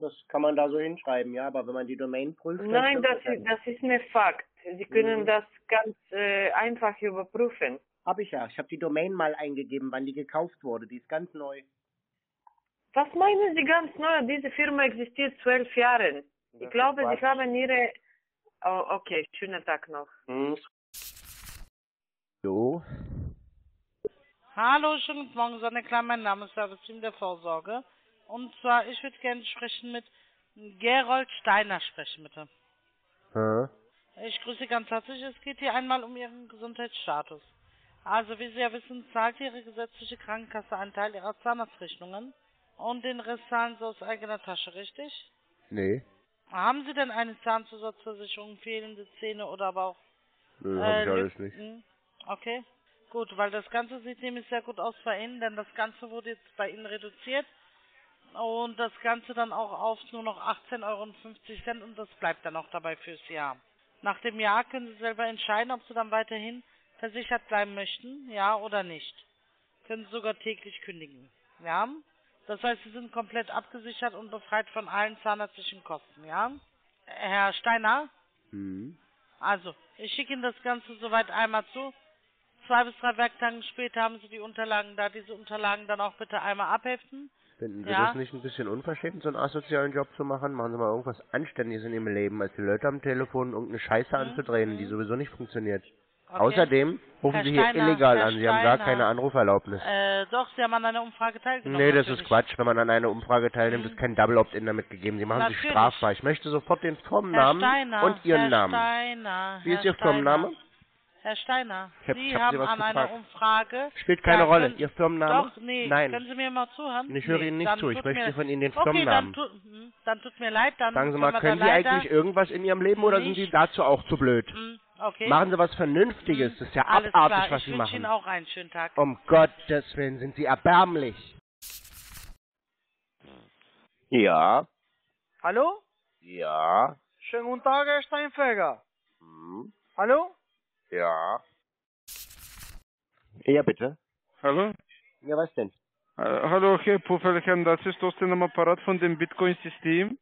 Das kann man da so hinschreiben, ja, aber wenn man die Domain prüft... Nein, das ist, das ist ein Fakt. Sie können mhm. das ganz äh, einfach überprüfen. Habe ich ja. Ich habe die Domain mal eingegeben, wann die gekauft wurde. Die ist ganz neu. Was meinen Sie ganz neu? Diese Firma existiert zwölf Jahre. Ich das glaube, Sie haben Ihre... Oh, okay, schönen Tag noch. Mhm. So. Hallo, schönen guten Morgen, Sonne Klein, mein Name ist Service Team der Vorsorge. Und zwar, ich würde gerne sprechen mit Gerold Steiner sprechen, bitte. Ja. Ich grüße ganz herzlich. Es geht hier einmal um Ihren Gesundheitsstatus. Also, wie Sie ja wissen, zahlt Ihre gesetzliche Krankenkasse einen Teil Ihrer Zahnarztrechnungen und den Rest zahlen Sie aus eigener Tasche, richtig? Nee. Haben Sie denn eine Zahnzusatzversicherung, fehlende Zähne oder aber auch... Nö, äh, hab ich alles nicht. Okay, gut, weil das Ganze sieht nämlich sehr gut aus bei Ihnen, denn das Ganze wurde jetzt bei Ihnen reduziert und das Ganze dann auch auf nur noch achtzehn Euro fünfzig und das bleibt dann auch dabei fürs Jahr. Nach dem Jahr können Sie selber entscheiden, ob Sie dann weiterhin versichert bleiben möchten, ja oder nicht. Können Sie sogar täglich kündigen, ja. Das heißt, Sie sind komplett abgesichert und befreit von allen zahnärztlichen Kosten, ja? Herr Steiner? Mhm. Also, ich schicke Ihnen das Ganze soweit einmal zu. Zwei bis drei Werktagen später haben Sie die Unterlagen da. Diese Unterlagen dann auch bitte einmal abheften. Finden Sie ja? das nicht ein bisschen unverschämt, so einen asozialen Job zu machen? Machen Sie mal irgendwas Anständiges in Ihrem Leben, als die Leute am Telefon irgendeine Scheiße mhm. anzudrehen, die sowieso nicht funktioniert. Okay. Außerdem rufen Herr Sie hier Steiner, illegal Herr an. Sie Steiner. haben gar keine Anruferlaubnis. Äh, doch, Sie haben an einer Umfrage teilgenommen. Nee, das natürlich. ist Quatsch. Wenn man an einer Umfrage teilnimmt, mhm. ist kein Double Opt-in damit gegeben. Sie machen natürlich. sich strafbar. Ich möchte sofort den Firmennamen Steiner, und Ihren Herr Namen. Steiner, Wie Herr ist Ihr Steiner. Firmenname? Herr Steiner, hab, Sie hab haben Sie an einer Umfrage... Spielt keine ja, Rolle. Können, Ihr Firmenname? Doch, nee. Nein. Können Sie mir mal zuhören? Ich höre nee, Ihnen nicht zu. Ich möchte von Ihnen den okay, Firmennamen. Dann, tu, hm, dann tut mir leid. Dann Sagen Sie mal, können Sie eigentlich irgendwas in Ihrem Leben oder sind Sie dazu auch zu blöd? Okay. Machen Sie was Vernünftiges, das ist ja Alles abartig, klar. was Sie machen. Ich wünsche Ihnen auch einen schönen Tag. Um Gottes Willen, sind Sie erbärmlich. Ja. Hallo? Ja. Schönen guten Tag, Herr Steinfeger. Hm. Hallo? Ja. Ja, bitte. Hallo? Ja, was denn? Äh, hallo, Herr Puffelchen, das ist aus dem Apparat von dem Bitcoin-System.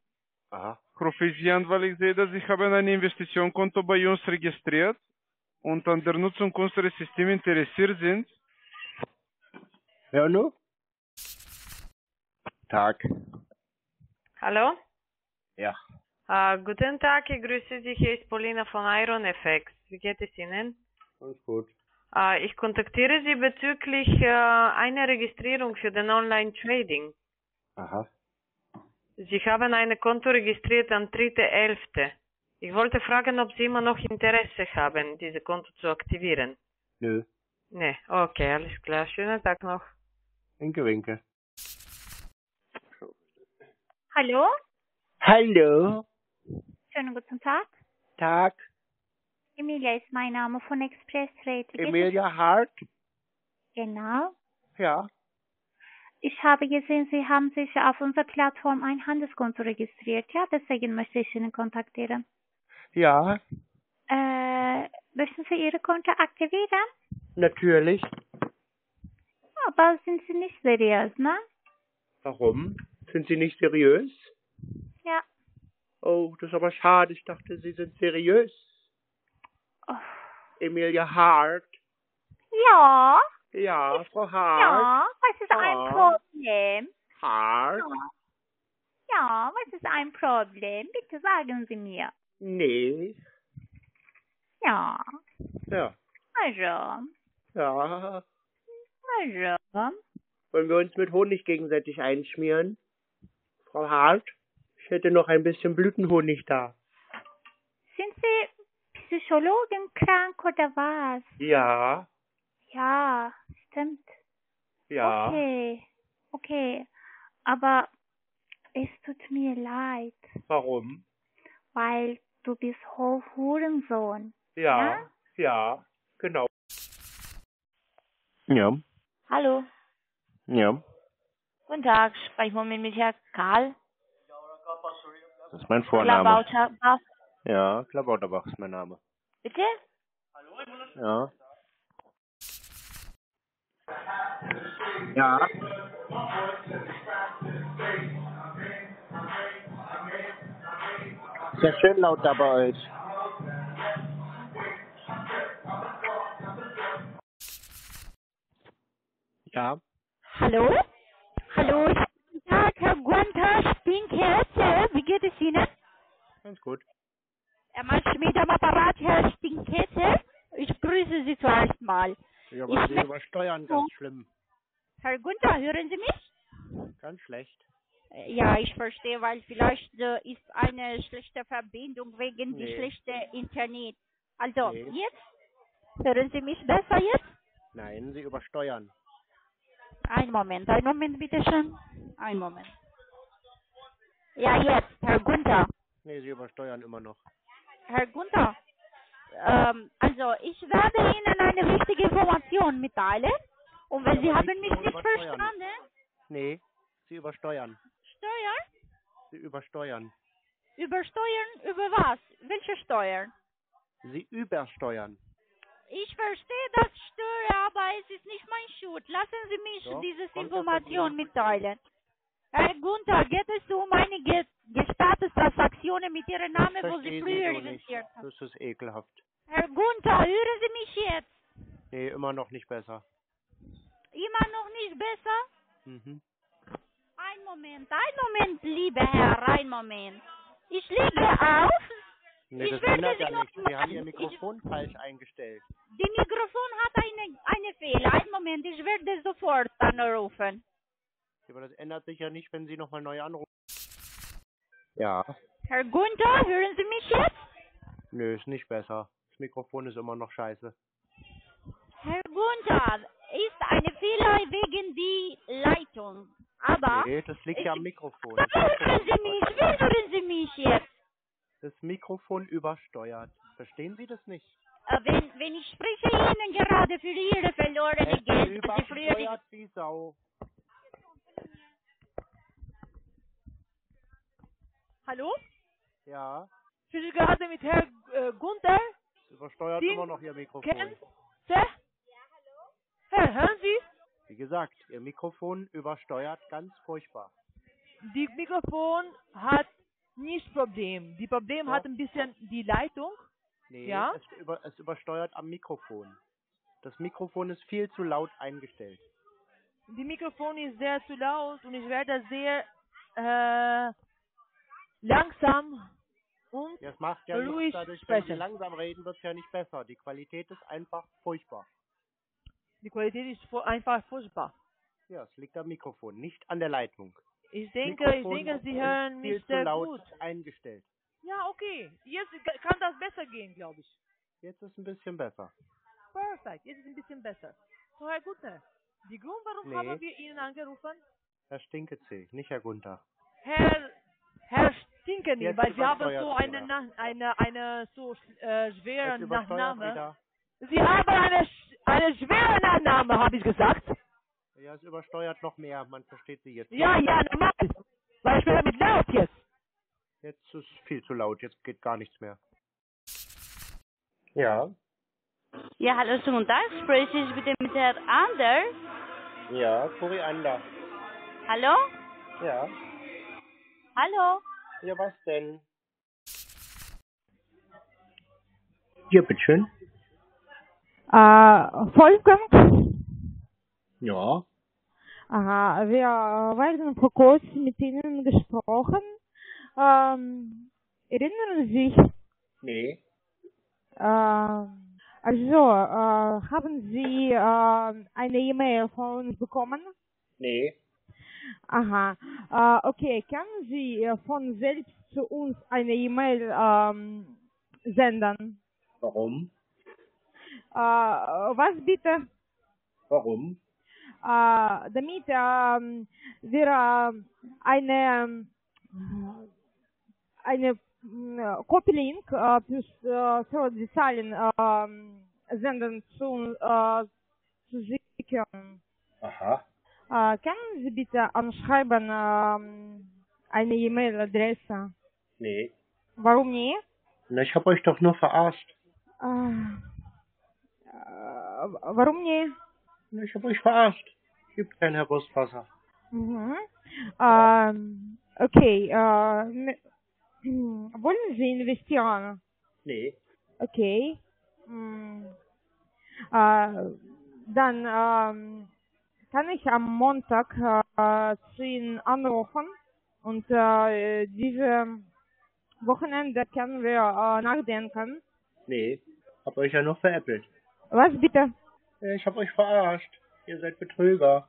Aha. Ich rufe Sie an, weil ich sehe, dass Sie haben ein Investitionskonto bei uns registriert und an der Nutzung unseres Systems interessiert sind. Ja, hallo? Tag. Hallo? Ja. Uh, guten Tag, ich grüße Sie, hier ist Paulina von IronFX. Wie geht es Ihnen? Alles gut. Uh, ich kontaktiere Sie bezüglich uh, einer Registrierung für den Online-Trading. Aha. Sie haben ein Konto registriert am dritten elften Ich wollte fragen, ob Sie immer noch Interesse haben, dieses Konto zu aktivieren. Nö. Ne, okay, alles klar. Schönen Tag noch. Winke, winke. Hallo? Hallo. Schönen guten Tag. Tag. Emilia ist mein Name von Express Rate. Emilia Hart? Genau. Ja. Ich habe gesehen, Sie haben sich auf unserer Plattform ein Handelskonto registriert. Ja, deswegen möchte ich Ihnen kontaktieren. Ja. Äh, möchten Sie Ihre Konto aktivieren? Natürlich. Aber sind Sie nicht seriös, ne? Warum? Sind Sie nicht seriös? Ja. Oh, das ist aber schade. Ich dachte, Sie sind seriös. Oh. Emilia Hart. Ja. Ja, Frau Hart. Ja, was ist Hart. ein Problem? Hart. Ja, was ist ein Problem? Bitte sagen Sie mir. Nee. Ja. Ja. Also. Ja. Also. Wollen wir uns mit Honig gegenseitig einschmieren? Frau Hart, ich hätte noch ein bisschen Blütenhonig da. Sind Sie Psychologen krank oder was? Ja. Ja, stimmt. Ja. Okay, okay. Aber es tut mir leid. Warum? Weil du bist Hurensohn. Ja, ja, ja, genau. Ja. Hallo. Ja. Guten Tag, sprechen wir mit Herrn Karl. Das ist mein Vorname. Klabauterbach. Ja, Klabauterbach ist mein Name. Bitte? Hallo, ich Ja. Ja. Ist ja schön laut da bei euch. Ja. Hallo? Hallo, guten Tag, Herr Gunther Stinkhetze. Wie geht es Ihnen? Ganz gut. Er meint mit am Apparat, Herr Stinkhetze. Ich grüße Sie zuerst mal. Ja, aber ich Sie übersteuern ganz schlimm. Herr Gunther, hören Sie mich? Ganz schlecht. Ja, ich verstehe, weil vielleicht äh, ist eine schlechte Verbindung wegen nee. der schlechten Internet. Also, nee. jetzt? Hören Sie mich besser jetzt? Nein, Sie übersteuern. Ein Moment, ein Moment bitte schön. Ein Moment. Ja, jetzt, Herr Gunther. Nee, Sie übersteuern immer noch. Herr Gunther, ähm, also ich werde Ihnen eine wichtige Information mitteilen. Und wenn ja, Sie haben mich nicht verstanden... Nee, Sie übersteuern. Steuern? Sie übersteuern. Übersteuern über was? Welche Steuern? Sie übersteuern. Ich verstehe das Steuer, aber es ist nicht mein Schuld. Lassen Sie mich so, diese Information mitteilen. Herr Gunther, geht es um einige gestattete Transaktionen mit Ihrem Namen, wo Sie früher investiert haben? Das ist ekelhaft. Herr Gunther, hören Sie mich jetzt? Nee, immer noch nicht besser. Immer noch nicht besser? Mhm. Ein Moment, ein Moment, lieber Herr, ein Moment. Ich lege auf. Nee, das ändert ja nichts. Sie haben Ihr Mikrofon falsch eingestellt. Die Mikrofon hat eine, eine Fehler. Einen Moment, ich werde sofort anrufen. Aber das ändert sich ja nicht, wenn Sie nochmal neu anrufen. Ja. Herr Gunther, hören Sie mich jetzt? Nö, ist nicht besser. Das Mikrofon ist immer noch scheiße. Herr Gunther, ist eine Fehler wegen der Leitung. Aber... Nee, das liegt ja am Mikrofon. Dann hören Sie mich, wie hören Sie mich jetzt? Das Mikrofon übersteuert. Verstehen Sie das nicht? Äh, wenn, wenn ich spreche Ihnen gerade für Ihre verlorene Geld, Sie früher die Sau. Hallo? Ja. Ich spreche gerade mit Herrn äh, Gunther. Das übersteuert Sie immer noch Ihr Mikrofon. Kennen Sie? Ja, hallo. Herr, hören Sie? Wie gesagt, Ihr Mikrofon übersteuert ganz furchtbar. Die Mikrofon hat nicht Problem. Die Problem so. Hat ein bisschen die Leitung. Nee, ja? es, über, es übersteuert am Mikrofon. Das Mikrofon ist viel zu laut eingestellt. Die Mikrofon ist sehr zu laut und ich werde sehr äh, langsam und das macht ja ruhig nichts. Dadurch, wenn Sie langsam reden, wird es ja nicht besser. Die Qualität ist einfach furchtbar. Die Qualität ist einfach furchtbar. Ja, es liegt am Mikrofon, nicht an der Leitung. Ich denke, Mikrofon ich denke, Sie hören mich sehr gut eingestellt. Ja, okay. Jetzt kann das besser gehen, glaube ich. Jetzt ist ein bisschen besser. Perfekt. Jetzt ist ein bisschen besser. So, Herr Gunther, die Grund, warum nee. haben wir Ihnen angerufen? Herr Stinkezeh, nicht Herr Gunther. Herr, Herr Stinkeni, weil Sie haben so einen eine, eine, eine so äh, schweren Nachname. Wieder. Sie haben eine, eine schwere Nachname, habe ich gesagt. Ja, es übersteuert noch mehr. Man versteht Sie jetzt. Ja, ja, normal. Weil ich bin damit laut jetzt. Jetzt ist viel zu laut. Jetzt geht gar nichts mehr. Ja. Ja, hallo, schönen Tag. Spreche ich bitte mit Herrn Ander? Ja, Kuri Ander. Hallo? Ja. Hallo? Ja, was denn? Ja, bitteschön. Äh, Volker? Ja. Aha, wir werden vor kurzem mit Ihnen gesprochen. Ähm, erinnern Sie sich? Nee. Äh, also, äh, haben Sie äh, eine E-Mail von uns bekommen? Nee. Aha, äh, okay. Können Sie von selbst zu uns eine E-Mail ähm, senden? Warum? Äh, was bitte? Warum? Äh, damit ähm, wir äh, eine, eine äh, Copy-Link äh, plus äh, für die Zahlen äh, senden zu, äh, zu schicken. Aha. Äh, können Sie bitte anschreiben äh, eine E-Mail-Adresse? Nee. Warum nicht? Na, ich habe euch doch nur verarscht. Äh, äh, warum nicht? Ich habe euch verarscht. Gibt kein Herr Brustwasser. Mhm. Ähm, okay. Äh, wollen Sie investieren? Nee. Okay. Mhm. Äh, dann ähm, kann ich am Montag äh, zu Ihnen anrufen und äh, dieses Wochenende können wir äh, nachdenken. Nee, hab euch ja noch veräppelt. Was bitte? Ich hab euch verarscht. Ihr seid Betrüger.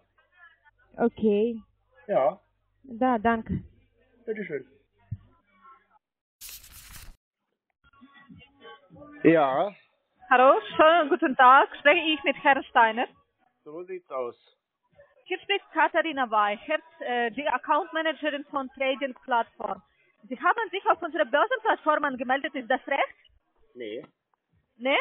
Okay. Ja. Da, danke. Bitteschön. Ja. Hallo, schönen guten Tag. Spreche ich mit Herrn Steiner? So sieht's aus. Hier spricht Katharina Wey, äh, die Account Managerin von Trading Plattform. Sie haben sich auf unsere Börsenplattform angemeldet, ist das recht? Nee. Nee?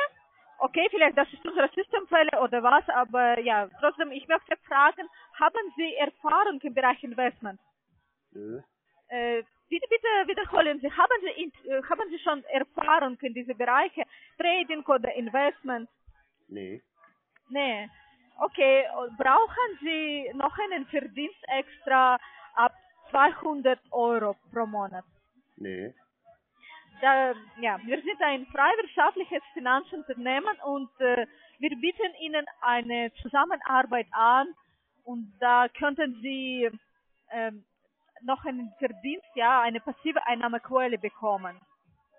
Okay, vielleicht das ist unsere Systemfälle oder was, aber ja, trotzdem, ich möchte fragen, haben Sie Erfahrung im Bereich Investment? Nö. Ja. Äh, bitte, bitte wiederholen Sie, haben Sie, in, äh, haben Sie schon Erfahrung in diese Bereiche, Trading oder Investment? Nee. Nee. Okay, brauchen Sie noch einen Verdienst extra ab zweihundert Euro pro Monat? Nee. Da, ja, wir sind ein freiwirtschaftliches Finanzunternehmen und äh, wir bieten Ihnen eine Zusammenarbeit an und da könnten Sie ähm, noch einen Verdienst, ja, eine passive Einnahmequelle bekommen.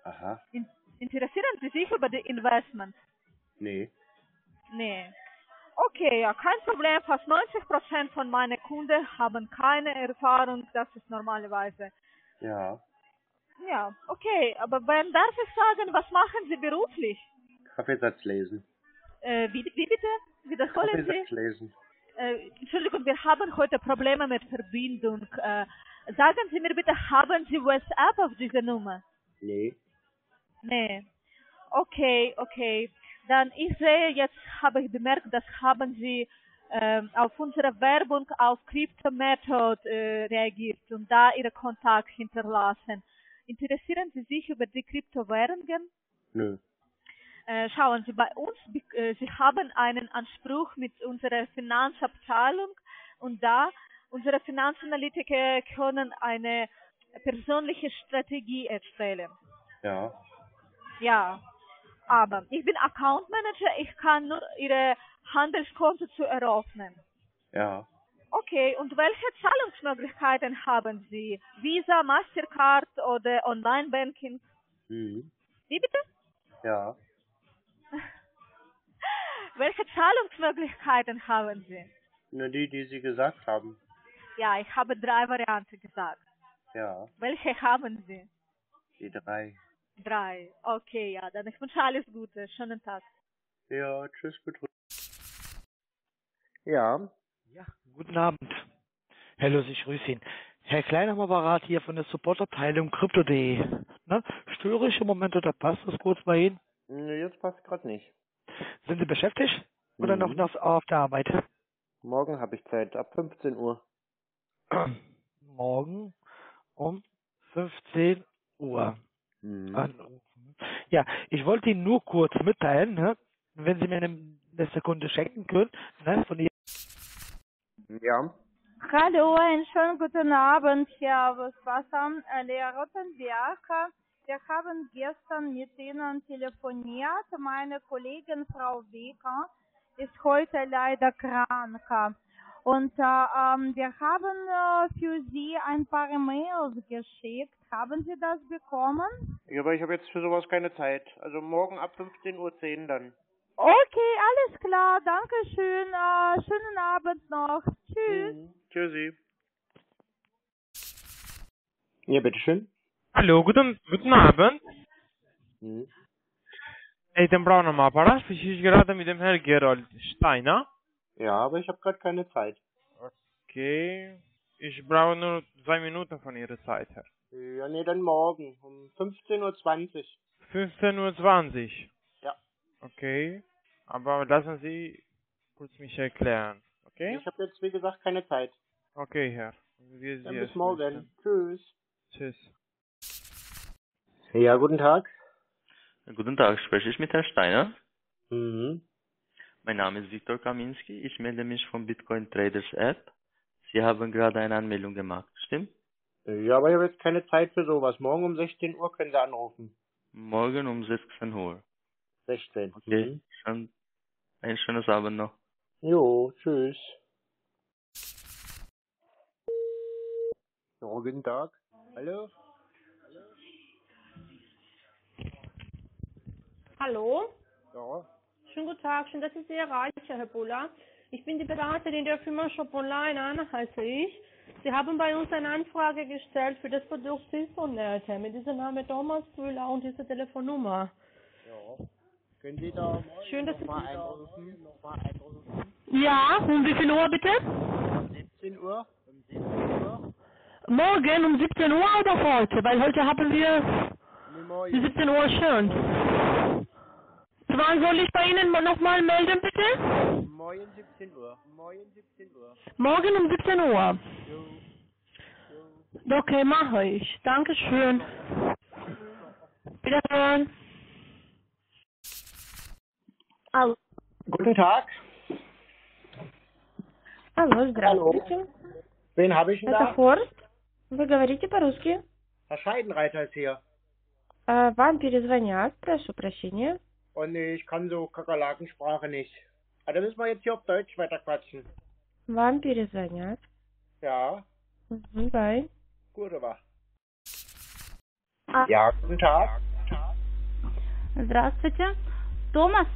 Aha. In- interessieren Sie sich über die Investment? Nee. Nee. Okay, ja, kein Problem. Fast neunzig Prozent von meinen Kunden haben keine Erfahrung. Das ist normalerweise. Ja. Ja, okay. Aber wann darf ich sagen, was machen Sie beruflich? Kaffeesatz lesen. Äh, wie, wie bitte? Wiederholen Kaffeesatz Sie? Kaffeesatz lesen. Äh, Entschuldigung, wir haben heute Probleme mit Verbindung. Äh, sagen Sie mir bitte, haben Sie WhatsApp auf diese Nummer? Nee. Nee. Okay, okay. Dann, ich sehe, jetzt habe ich bemerkt, das haben Sie äh, auf unsere Werbung auf Crypto Method äh, reagiert und da Ihre Kontakt hinterlassen. Interessieren Sie sich über die Kryptowährungen? Nö. Äh, schauen Sie, bei uns, äh, Sie haben einen Anspruch mit unserer Finanzabteilung und da unsere Finanzanalytiker können eine persönliche Strategie erstellen. Ja. Ja. Aber ich bin Account Manager, ich kann nur Ihre Handelskonto zu eröffnen. Ja. Okay, und welche Zahlungsmöglichkeiten haben Sie? Visa, Mastercard oder Online-Banking? Mhm. Wie bitte? Ja. Welche Zahlungsmöglichkeiten haben Sie? Na, die, die Sie gesagt haben. Ja, ich habe drei Varianten gesagt. Ja. Welche haben Sie? Die drei. Drei. Okay, ja, dann ich wünsche alles Gute. Schönen Tag. Ja, tschüss, bitte. Ja. Ja, guten Abend. Herr Lüss, ich grüße ihn. Herr Klein am Apparat hier von der Supportabteilung Krypto punkt de. Ne? Störe ich im Moment oder passt das kurz bei Ihnen? Nee, jetzt passt gerade nicht. Sind Sie beschäftigt oder mhm. noch auf der Arbeit? Morgen habe ich Zeit, ab fünfzehn Uhr. Morgen um fünfzehn Uhr. Mhm. Ja, ich wollte Ihnen nur kurz mitteilen, ne, wenn Sie mir eine Sekunde schenken können, ne, von Ihnen. Ja. Hallo, einen schönen guten Abend, Herr Wasser, Lea Rottenberger. Wir haben gestern mit Ihnen telefoniert. Meine Kollegin Frau Becker ist heute leider krank. Und äh, wir haben äh, für Sie ein paar E-Mails geschickt. Haben Sie das bekommen? Ja, aber ich habe jetzt für sowas keine Zeit. Also morgen ab fünfzehn Uhr zehn dann. Okay, alles klar. Dankeschön. Äh, schönen Abend noch. Tschüss. Mhm. Tschüssi. Ja, bitteschön. Hallo, guten, guten Abend. Mhm. Ich bin Braun am Apparat. Ich spreche gerade mit dem Herrn Gerold Steiner. Ja, aber ich habe gerade keine Zeit. Okay, ich brauche nur zwei Minuten von Ihrer Zeit her. Ja, nee, dann morgen um fünfzehn Uhr zwanzig. fünfzehn Uhr zwanzig? Ja. Okay, aber lassen Sie kurz mich erklären, okay? Ich habe jetzt, wie gesagt, keine Zeit. Okay, Herr. Wir dann bis morgen. Tschüss. Tschüss. Ja, guten Tag. Guten Tag, spreche ich mit Herrn Steiner? Mhm. Mein Name ist Viktor Kaminski, ich melde mich von Bitcoin Traders App. Sie haben gerade eine Anmeldung gemacht, stimmt? Ja, aber ich habe jetzt keine Zeit für sowas. Morgen um sechzehn Uhr können Sie anrufen. Morgen um sechzehn Uhr. sechzehn. Okay, mhm. Ein schönes Abend noch. Jo, tschüss. Jo, guten Tag. Hallo? Hallo? Ja. Schönen guten Tag, schön, dass ich Sie erreiche, Herr Buller. Ich bin die Beraterin der Firma Shop Online, Anna heiße ich. Sie haben bei uns eine Anfrage gestellt für das Produkt Infonet mit diesem Namen Thomas Bühler und dieser Telefonnummer. Ja. Können Sie da schön, dass nochmal einrufen? Ja, um wie viel Uhr bitte? Um siebzehn Uhr. Um siebzehn Uhr. morgen um siebzehn Uhr oder heute? Weil heute haben wir siebzehn Uhr schon. Wann soll ich bei Ihnen nochmal melden, bitte? Morgen siebzehn Uhr. Morgen siebzehn Uhr. Morgen um siebzehn Uhr. Okay, mache ich. Dankeschön. Wiederhören. Hallo. Guten Tag. Алло, здравствуйте. Hallo. Wen habe ich denn da? Это Форд. Вы говорите по-русски. Herr Scheidenreiter ist hier. А, вам перезвонят, прошу прощения. Oh nee, ich kann so Kakerlakensprache nicht. Ah, dann müssen wir jetzt hier auf Deutsch weiterquatschen. Вам перезвонят. Ja. Mhm, bye. Gut, aber. А... Ja, guten Tag. Здравствуйте. Thomas.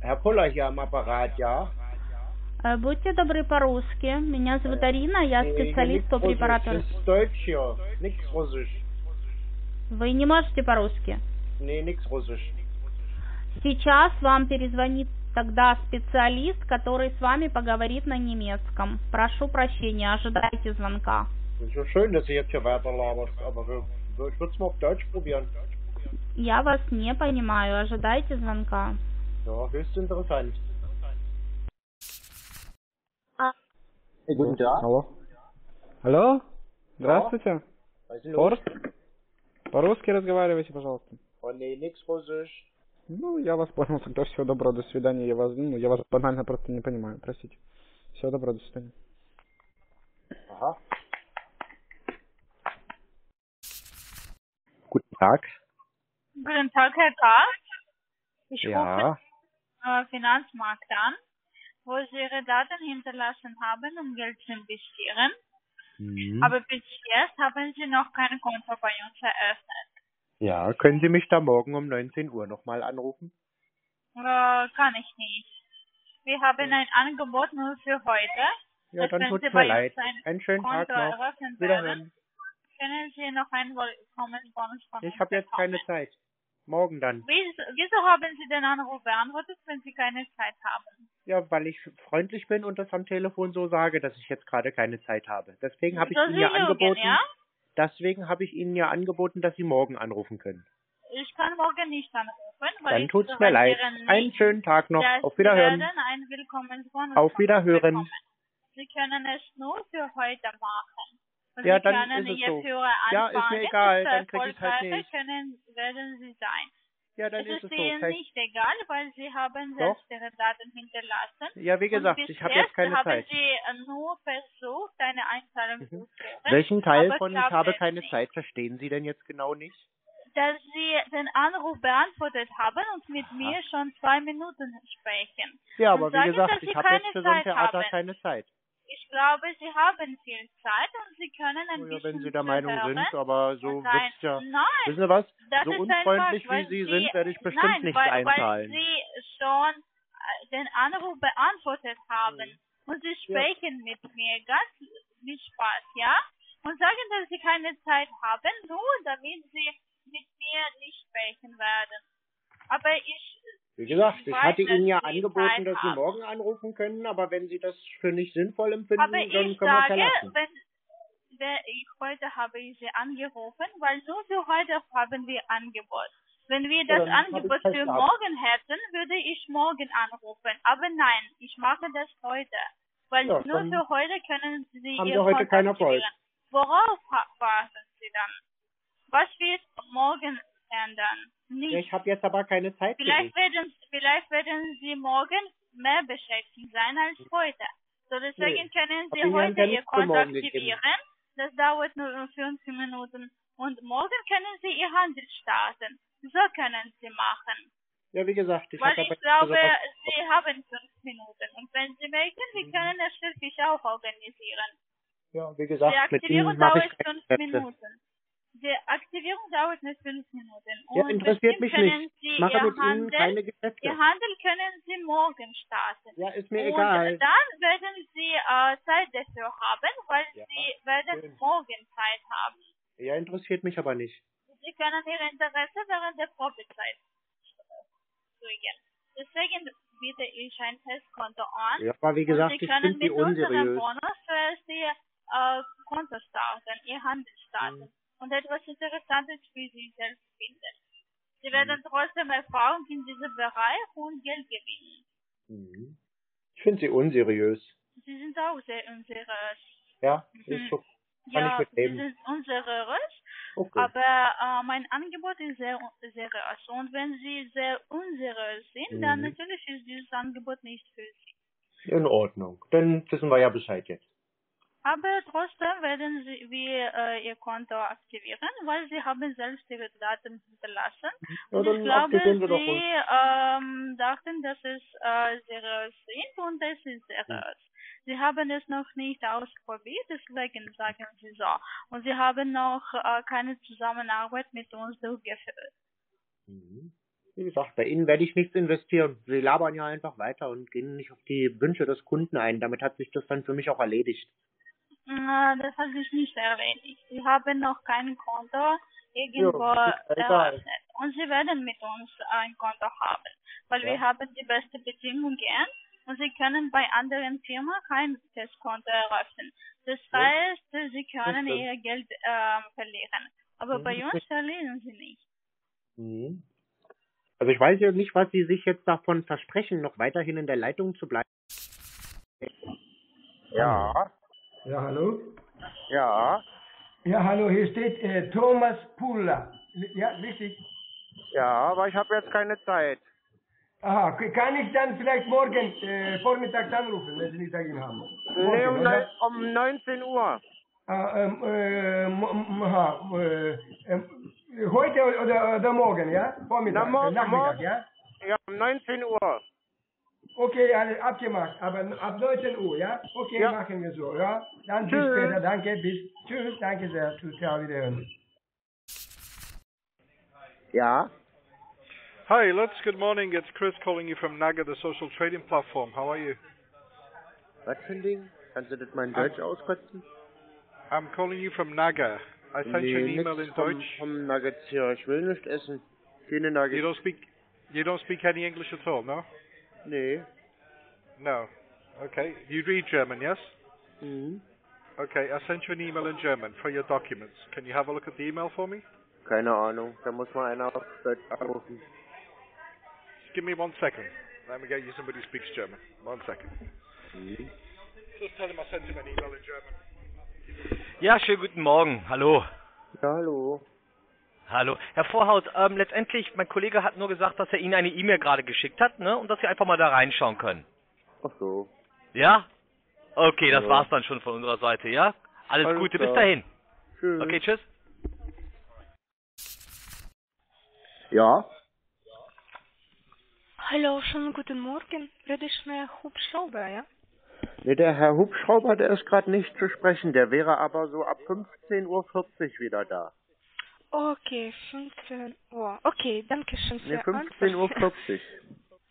Herr Puller hier am Apparat, ja. Будьте добры по-русски. Меня зовут Арина, я специалист по препарату. Вы не можете по-русски? Сейчас вам перезвонит тогда специалист, который с вами поговорит на немецком. Прошу прощения, ожидайте звонка. Я вас не понимаю, ожидайте звонка. Hey, guten Tag. Hallo. Hallo? Здравствуйте. Форд? По-русски разговаривайте, пожалуйста. Ну, я вас понял, тогда всего доброго, до свидания. Я вас, ну, я вас банально просто не понимаю, простите. Всего доброго, до свидания. Ага. Guten Tag. Guten Tag, Herr Karl. Ich rufe den Finanzmarkt an, wo Sie Ihre Daten hinterlassen haben, um Geld zu investieren. Mhm. Aber bis jetzt haben Sie noch kein Konto bei uns eröffnet. Ja, können Sie mich da morgen um neunzehn Uhr nochmal anrufen? Äh, kann ich nicht. Wir haben ein Angebot nur für heute. Ja, dann tut mir leid. Einen schönen Tag noch. Wiederhören. Können Sie noch einen Willkommensbonus von uns bekommen? Ich habe jetzt keine Zeit. Morgen dann. Wieso haben Sie den Anruf beantwortet, wenn Sie keine Zeit haben? Ja, weil ich freundlich bin und das am Telefon so sage, dass ich jetzt gerade keine Zeit habe. Deswegen habe ich Ihnen ja angeboten, ja? Deswegen habe ich Ihnen ja angeboten, dass Sie morgen anrufen können. Ich kann morgen nicht anrufen, weil dann tut's mir leid. Einen schönen Tag noch. Auf Wiederhören. Auf Wiederhören. Sie können es nur für heute machen. Sie ja, dann ist es so. Ja, ist mir egal, ist dann kriege ich halt nicht. Können, werden Sie sein. Ja, dann es ist es so. Ihnen nicht egal, weil Sie haben selbst Ihre Daten hinterlassen. Ja, wie gesagt, ich habe jetzt keine Zeit. Sie nur versucht, eine Einzahlung zu führen. Welchen Teil von ich habe keine Zeit verstehen Sie denn jetzt genau nicht? Dass Sie den Anruf beantwortet haben und mit Aha. mir schon zwei Minuten sprechen. Ja, aber wie gesagt, ich habe jetzt für so ein Theater keine Zeit. Ich glaube, Sie haben viel Zeit und Sie können ein oh ja, bisschen wenn Sie der Meinung hören. Sind, aber so nein, ja, nein, wissen Sie was, so unfreundlich einfach, wie Sie, Sie sind, werde ich bestimmt nein, nicht weil, einzahlen. Weil Sie schon den Anruf beantwortet haben hm. und Sie sprechen ja. mit mir ganz mit Spaß, ja? Und sagen, dass Sie keine Zeit haben, nur damit Sie mit mir nicht sprechen werden. Aber ich... Wie gesagt, ich, ich weiß, hatte Ihnen ja angeboten, dass Sie morgen anrufen können, aber wenn Sie das für nicht sinnvoll empfinden, aber dann können wir es ja lassen. Wenn, wenn ich, heute habe ich Sie angerufen, weil nur für heute haben wir Angebot. Wenn wir das ja, Angebot für morgen hätten, würde ich morgen anrufen. Aber nein, ich mache das heute, weil ja, nur für heute können Sie haben Ihr heute keinen Erfolg. Worauf warten Sie dann? Was wird morgen ändern? Ja, ich habe jetzt aber keine Zeit. Vielleicht werden, vielleicht werden Sie morgen mehr beschäftigt sein als heute. So deswegen nee. können Sie heute Ihr Konto aktivieren. Das dauert nur fünfzehn Minuten. Und morgen können Sie Ihr Handel starten. So können Sie machen. Ja, wie gesagt, ich, Weil ich glaube, Sie haben fünf Minuten. Und wenn Sie möchten, Sie mhm. können das schriftlich auch organisieren. Ja, wie gesagt, die Aktivierung dauert fünf Minuten. Die Aktivierung dauert nur fünf Minuten. Und ja, interessiert mich nicht. Ich mache mit Ihnen keine Geschäfte. Ihr Handel können Sie morgen starten. Ja, ist mir egal. Und dann werden Sie äh, Zeit dafür haben, weil ja, Sie werden schön. morgen Zeit haben. Ja, interessiert mich aber nicht. Sie können Ihr Interesse während der Probezeit zeigen. Deswegen biete ich ein Testkonto an. Ja, aber wie gesagt, ich finde die unseriös. äh, Konto starten, ihr Handel starten mhm. und etwas Interessantes für sie selbst finden. Sie mhm. werden trotzdem Erfahrung in diesem Bereich und Geld gewinnen. Mhm. Ich finde sie unseriös. Sie sind auch sehr unseriös. Ja, mhm. ist so. Kann ja, ich sie sind unseriös, okay. aber äh, mein Angebot ist sehr seriös. Und wenn sie sehr unseriös sind, mhm. dann natürlich ist dieses Angebot nicht für sie. In Ordnung, dann wissen wir ja Bescheid jetzt. Aber trotzdem werden sie, wir äh, ihr Konto aktivieren, weil sie haben selbst ihre Daten hinterlassen. Ja, und ich glaube, sie ähm, dachten, dass es äh, seriös ist und es ist seriös. Sie haben es noch nicht ausprobiert, deswegen sagen sie so. Und sie haben noch äh, keine Zusammenarbeit mit uns durchgeführt. Mhm. Wie gesagt, bei Ihnen werde ich nichts investieren. Sie labern ja einfach weiter und gehen nicht auf die Wünsche des Kunden ein. Damit hat sich das dann für mich auch erledigt. Na, das hat sich nicht erledigt. Sie haben noch kein Konto irgendwo ja, eröffnet. Und Sie werden mit uns ein Konto haben, weil ja. wir haben die besten Bedingungen und Sie können bei anderen Firmen kein Testkonto eröffnen. Das heißt, ja. Sie können Ihr Geld äh, verlieren. Aber mhm. bei uns verlieren Sie nicht. Mhm. Also ich weiß ja nicht, was Sie sich jetzt davon versprechen, noch weiterhin in der Leitung zu bleiben. Ja. Ja, hallo? Ja. Ja, hallo, hier steht äh, Thomas Pula. Ja, richtig? Ja, aber ich habe jetzt keine Zeit. Aha, kann ich dann vielleicht morgen äh, vormittags anrufen, wenn Sie nichts dagegen haben? Morgen, nee, um, ne um neunzehn Uhr. Ah, ähm, äh, äh, heute oder, oder morgen, ja? Vormittag, Na, Nachmittag, morgen. Ja? Ja, um neunzehn Uhr. Okay, alles abgemacht, aber ab neunzehn Uhr, ja? Okay, ja. machen wir so, ja? Dann tschüss. Bis später, danke, bis, tschüss, danke sehr, tschüss, ciao, wiederhören. Ja? Hi, Lutz, good morning, it's Chris calling you from NAGA, the social trading platform, how are you? Was für ein Ding? Kannst du das mal in Deutsch auskotzen? I'm calling you from NAGA. I sent nee, you an email in Deutsch. Vom, vom Nuggets hier. Ich will nicht essen. Keine Nuggets. You don't speak, you don't speak any English at all, no? Nee. No. Okay. You read German, yes? Mhm. Okay, I sent you an email in German for your documents. Can you have a look at the email for me? Keine Ahnung. Da muss mal einer auf Deutsch anrufen. Just give me one second. Let me get you somebody who speaks German. One second. Mhm. Just tell him I sent him an email in German. Ja, schönen guten Morgen. Hallo. Ja, hallo. Hallo. Herr Vorhaut, ähm, letztendlich, mein Kollege hat nur gesagt, dass er Ihnen eine E-Mail gerade geschickt hat, ne? Und dass Sie einfach mal da reinschauen können. Ach so. Ja? Okay, das ja. war's dann schon von unserer Seite, ja? Alles, Alles Gute, klar. Bis dahin. Tschüss. Okay, tschüss. Ja? Hallo, schönen guten Morgen. Rede ich mir Hubschrauber, ja? Nee, der Herr Hubschrauber, der ist gerade nicht zu sprechen. Der wäre aber so ab fünfzehn Uhr vierzig wieder da. Okay, fünfzehn Uhr. Okay, danke schön für nee, fünfzehn Uhr vierzig.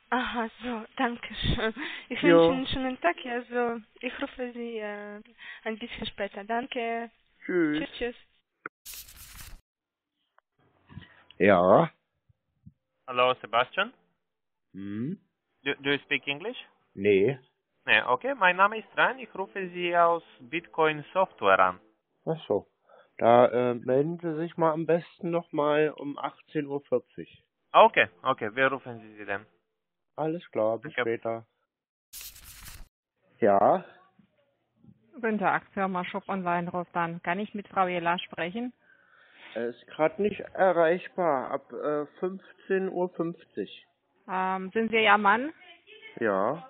Aha, so, danke schön. Ich wünsche Ihnen einen schönen Tag. Also, ich rufe Sie äh, ein bisschen später. Danke. Tschüss. Tschüss, tschüss. Ja. Hallo, Sebastian. Hm? Do, do you speak English? Nee. Nee, okay, mein Name ist Ran, ich rufe Sie aus Bitcoin Software an. Ach so, da äh, melden Sie sich mal am besten nochmal um achtzehn Uhr vierzig. Okay, okay, wir rufen Sie Sie dann. Alles klar, bis okay. später. Ja? Guten Tag, Firma Shop Online ruft an. Kann ich mit Frau Jela sprechen? Er ist gerade nicht erreichbar, ab äh, fünfzehn Uhr fünfzig. Ähm, sind Sie Ihr Mann? Ja.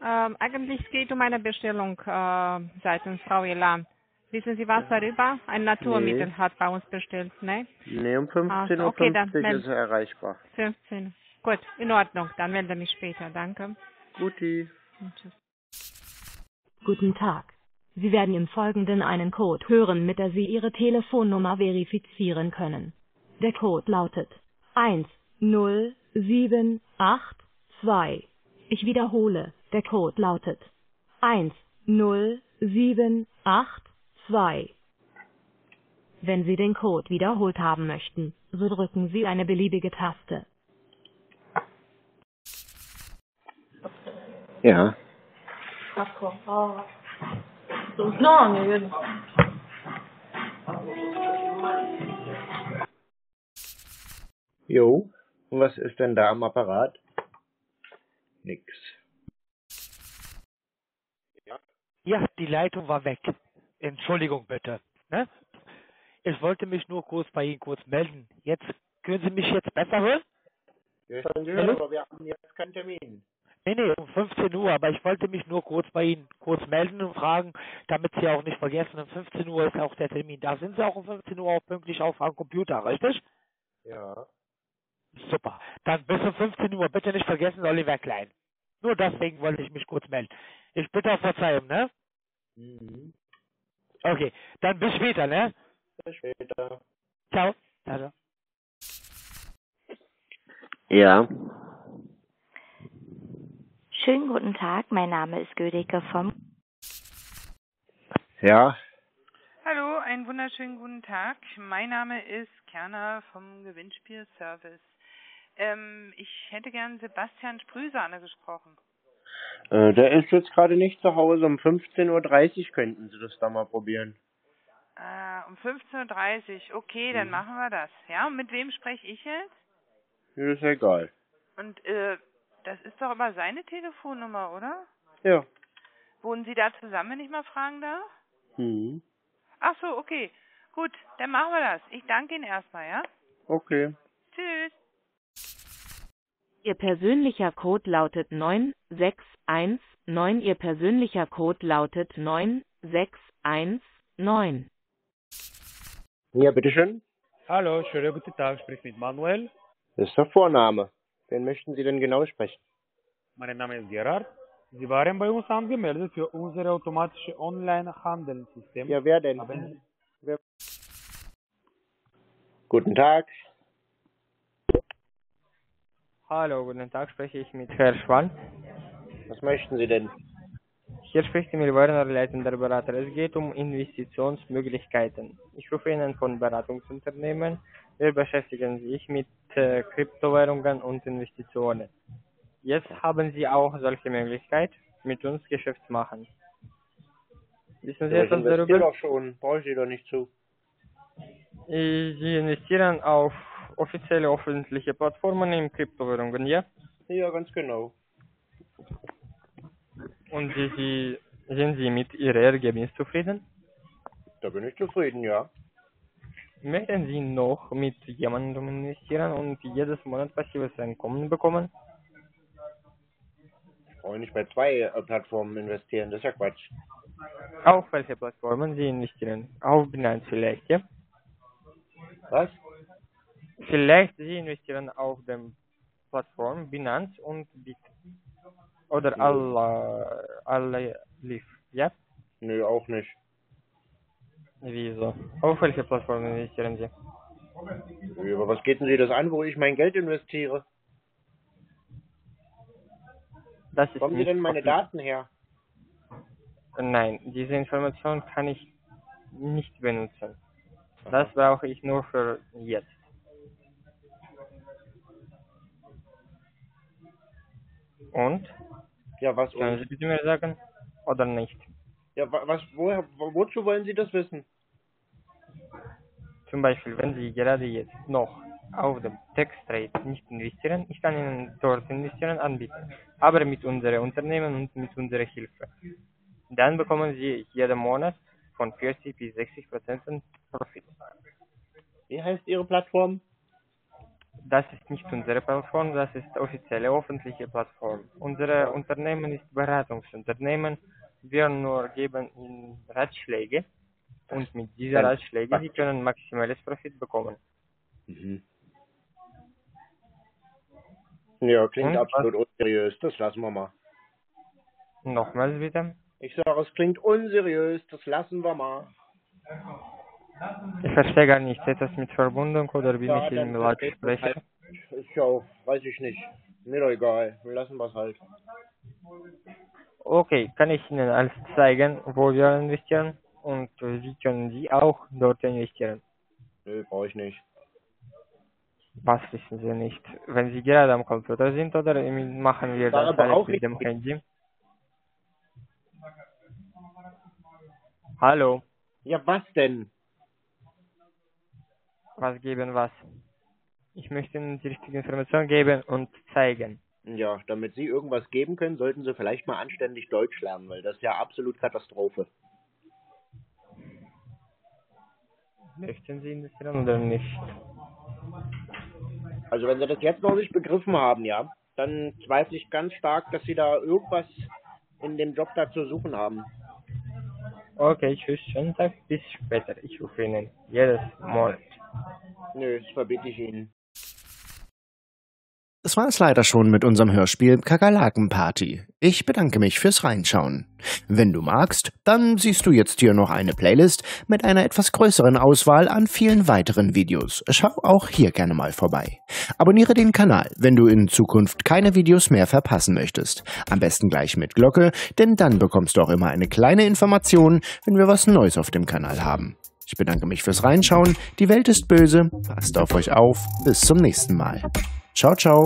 Ähm, eigentlich geht es um eine Bestellung äh, seitens Frau Jela. Wissen Sie was ja. darüber? Ein Naturmittel nee. hat bei uns bestellt, ne? Nee, um fünfzehn Uhr fünfzig also, okay, ist er erreichbar. fünfzehn Gut, in Ordnung. Dann melde mich später. Danke. Guti. Guten Tag. Sie werden im Folgenden einen Code hören, mit der Sie Ihre Telefonnummer verifizieren können. Der Code lautet eins null sieben acht zwei. Ich wiederhole. Der Code lautet eins null sieben acht zwei. Wenn Sie den Code wiederholt haben möchten, so drücken Sie eine beliebige Taste. Ja. so lange. Jo, und was ist denn da am Apparat? Nix. Ja, die Leitung war weg. Entschuldigung bitte. Ne? Ich wollte mich nur kurz bei Ihnen kurz melden. Jetzt können Sie mich jetzt besser hören? Ja, schon hören, aber wir haben jetzt keinen Termin. Nee, nee, um fünfzehn Uhr, aber ich wollte mich nur kurz bei Ihnen kurz melden und fragen, damit Sie auch nicht vergessen, um fünfzehn Uhr ist auch der Termin. Da sind Sie auch um fünfzehn Uhr auch pünktlich auf am Computer, richtig? Ja. Super. Dann bis um fünfzehn Uhr. Bitte nicht vergessen, Oliver Klein. Nur deswegen wollte ich mich kurz melden. Ich bitte auf Verzeihung, ne? Mhm. Okay, dann bis später, ne? Bis später. Ciao. Ciao. Ja. Schönen guten Tag, mein Name ist Gödeke vom... Ja. Hallo, einen wunderschönen guten Tag. Mein Name ist Kerner vom Gewinnspiel Service. Ähm, ich hätte gern Sebastian Sprühsahne gesprochen. Äh, der ist jetzt gerade nicht zu Hause. Um fünfzehn Uhr dreißig könnten Sie das da mal probieren. Ah, um fünfzehn Uhr dreißig. Okay, dann mhm. machen wir das. Ja, und mit wem spreche ich jetzt? Ja, ist egal. Und äh, das ist doch immer seine Telefonnummer, oder? Ja. Wohnen Sie da zusammen, wenn ich mal fragen darf? Mhm. Ach so, okay. Gut, dann machen wir das. Ich danke Ihnen erstmal, ja? Okay. Tschüss. Ihr persönlicher Code lautet neun sechs eins neun. Ihr persönlicher Code lautet neun sechs eins neun. Ja, bitteschön. Hallo, schönen guten Tag. Ich spreche mit Manuel. Das ist der Vorname. Wen möchten Sie denn genau sprechen? Mein Name ist Gerhard. Sie waren bei uns angemeldet für unser automatisches Online-Handelssystem. Ja, wer denn? Sie... Wer... Guten Tag. Hallo, guten Tag. Spreche ich mit Herrn Schwan. Was möchten Sie denn? Hier spricht Emil Werner, leitender Berater. Es geht um Investitionsmöglichkeiten. Ich rufe Ihnen von Beratungsunternehmen. Wir beschäftigen sich mit äh, Kryptowährungen und Investitionen. Jetzt haben Sie auch solche Möglichkeit, mit uns Geschäft zu machen. Wissen Sie etwas darüber? Ich investiere doch schon, brauche ich Sie doch nicht zu. Sie investieren auf offizielle, öffentliche Plattformen in Kryptowährungen, ja? Ja, ganz genau. Und Sie, Sie, sind Sie mit Ihrem Ergebnis zufrieden? Da bin ich zufrieden, ja. Möchten Sie noch mit jemandem investieren und jedes Monat passives Einkommen bekommen? Ich brauche nicht bei zwei äh, Plattformen investieren, das ist ja Quatsch. Auf welche Plattformen Sie investieren? Auf Binance vielleicht, ja? Was? Vielleicht Sie investieren auf dem Plattform Binance und Bit. Oder nee. Allah, Allah lief, ja? Nö, auch nicht. Wieso? Auf welche Plattform investieren Sie? Nö, aber was geht denn Sie das an, wo ich mein Geld investiere? Das ist Kommen Sie denn meine Daten her? Nein, diese Information kann ich nicht benutzen. Das brauche ich nur für jetzt. Und? Ja, was? Können Sie bitte mir sagen? Oder nicht? Ja, was, woher, wozu wollen Sie das wissen? Zum Beispiel, wenn Sie gerade jetzt noch auf dem Tech-Trade nicht investieren, ich kann Ihnen dort investieren anbieten, aber mit unserem Unternehmen und mit unserer Hilfe. Dann bekommen Sie jeden Monat von vierzig bis sechzig Prozent Profit. Wie heißt Ihre Plattform? Das ist nicht unsere Plattform, das ist offizielle, öffentliche Plattform. Unser Unternehmen ist Beratungsunternehmen. Wir nur geben Ihnen Ratschläge und mit diesen Ratschlägen Sie können maximales Profit bekommen. Mhm. Ja, klingt und absolut was? unseriös, das lassen wir mal. Nochmals bitte? Ich sage, es klingt unseriös, das lassen wir mal. Ich verstehe gar nicht, ist das mit Verbindung oder bin ja, ich im Lautsprecher? Halt. Ja, weiß ich nicht. Mir doch egal, wir lassen was halt. Okay, kann ich Ihnen alles zeigen, wo wir investieren und Sie können Sie auch dort investieren? Nö, brauche ich nicht. Was wissen Sie nicht? Wenn Sie gerade am Computer sind oder machen wir das alles mit dem Handy? Hallo. Ja, was denn? Was geben was? Ich möchte Ihnen die richtige Information geben und zeigen. Ja, damit Sie irgendwas geben können, sollten Sie vielleicht mal anständig Deutsch lernen, weil das ist ja absolut Katastrophe. Möchten Sie investieren oder nicht? Also wenn Sie das jetzt noch nicht begriffen haben, ja, dann zweifle ich ganz stark, dass Sie da irgendwas in dem Job da zu suchen haben. Okay, tschüss, schönen Tag, bis später. Ich rufe Ihnen jedes Monat. Nö, das verbiete ich Ihnen. Das war es leider schon mit unserem Hörspiel Kakerlakenparty. Ich bedanke mich fürs Reinschauen. Wenn du magst, dann siehst du jetzt hier noch eine Playlist mit einer etwas größeren Auswahl an vielen weiteren Videos. Schau auch hier gerne mal vorbei. Abonniere den Kanal, wenn du in Zukunft keine Videos mehr verpassen möchtest. Am besten gleich mit Glocke, denn dann bekommst du auch immer eine kleine Information, wenn wir was Neues auf dem Kanal haben. Ich bedanke mich fürs Reinschauen. Die Welt ist böse. Passt auf euch auf. Bis zum nächsten Mal. Ciao, ciao.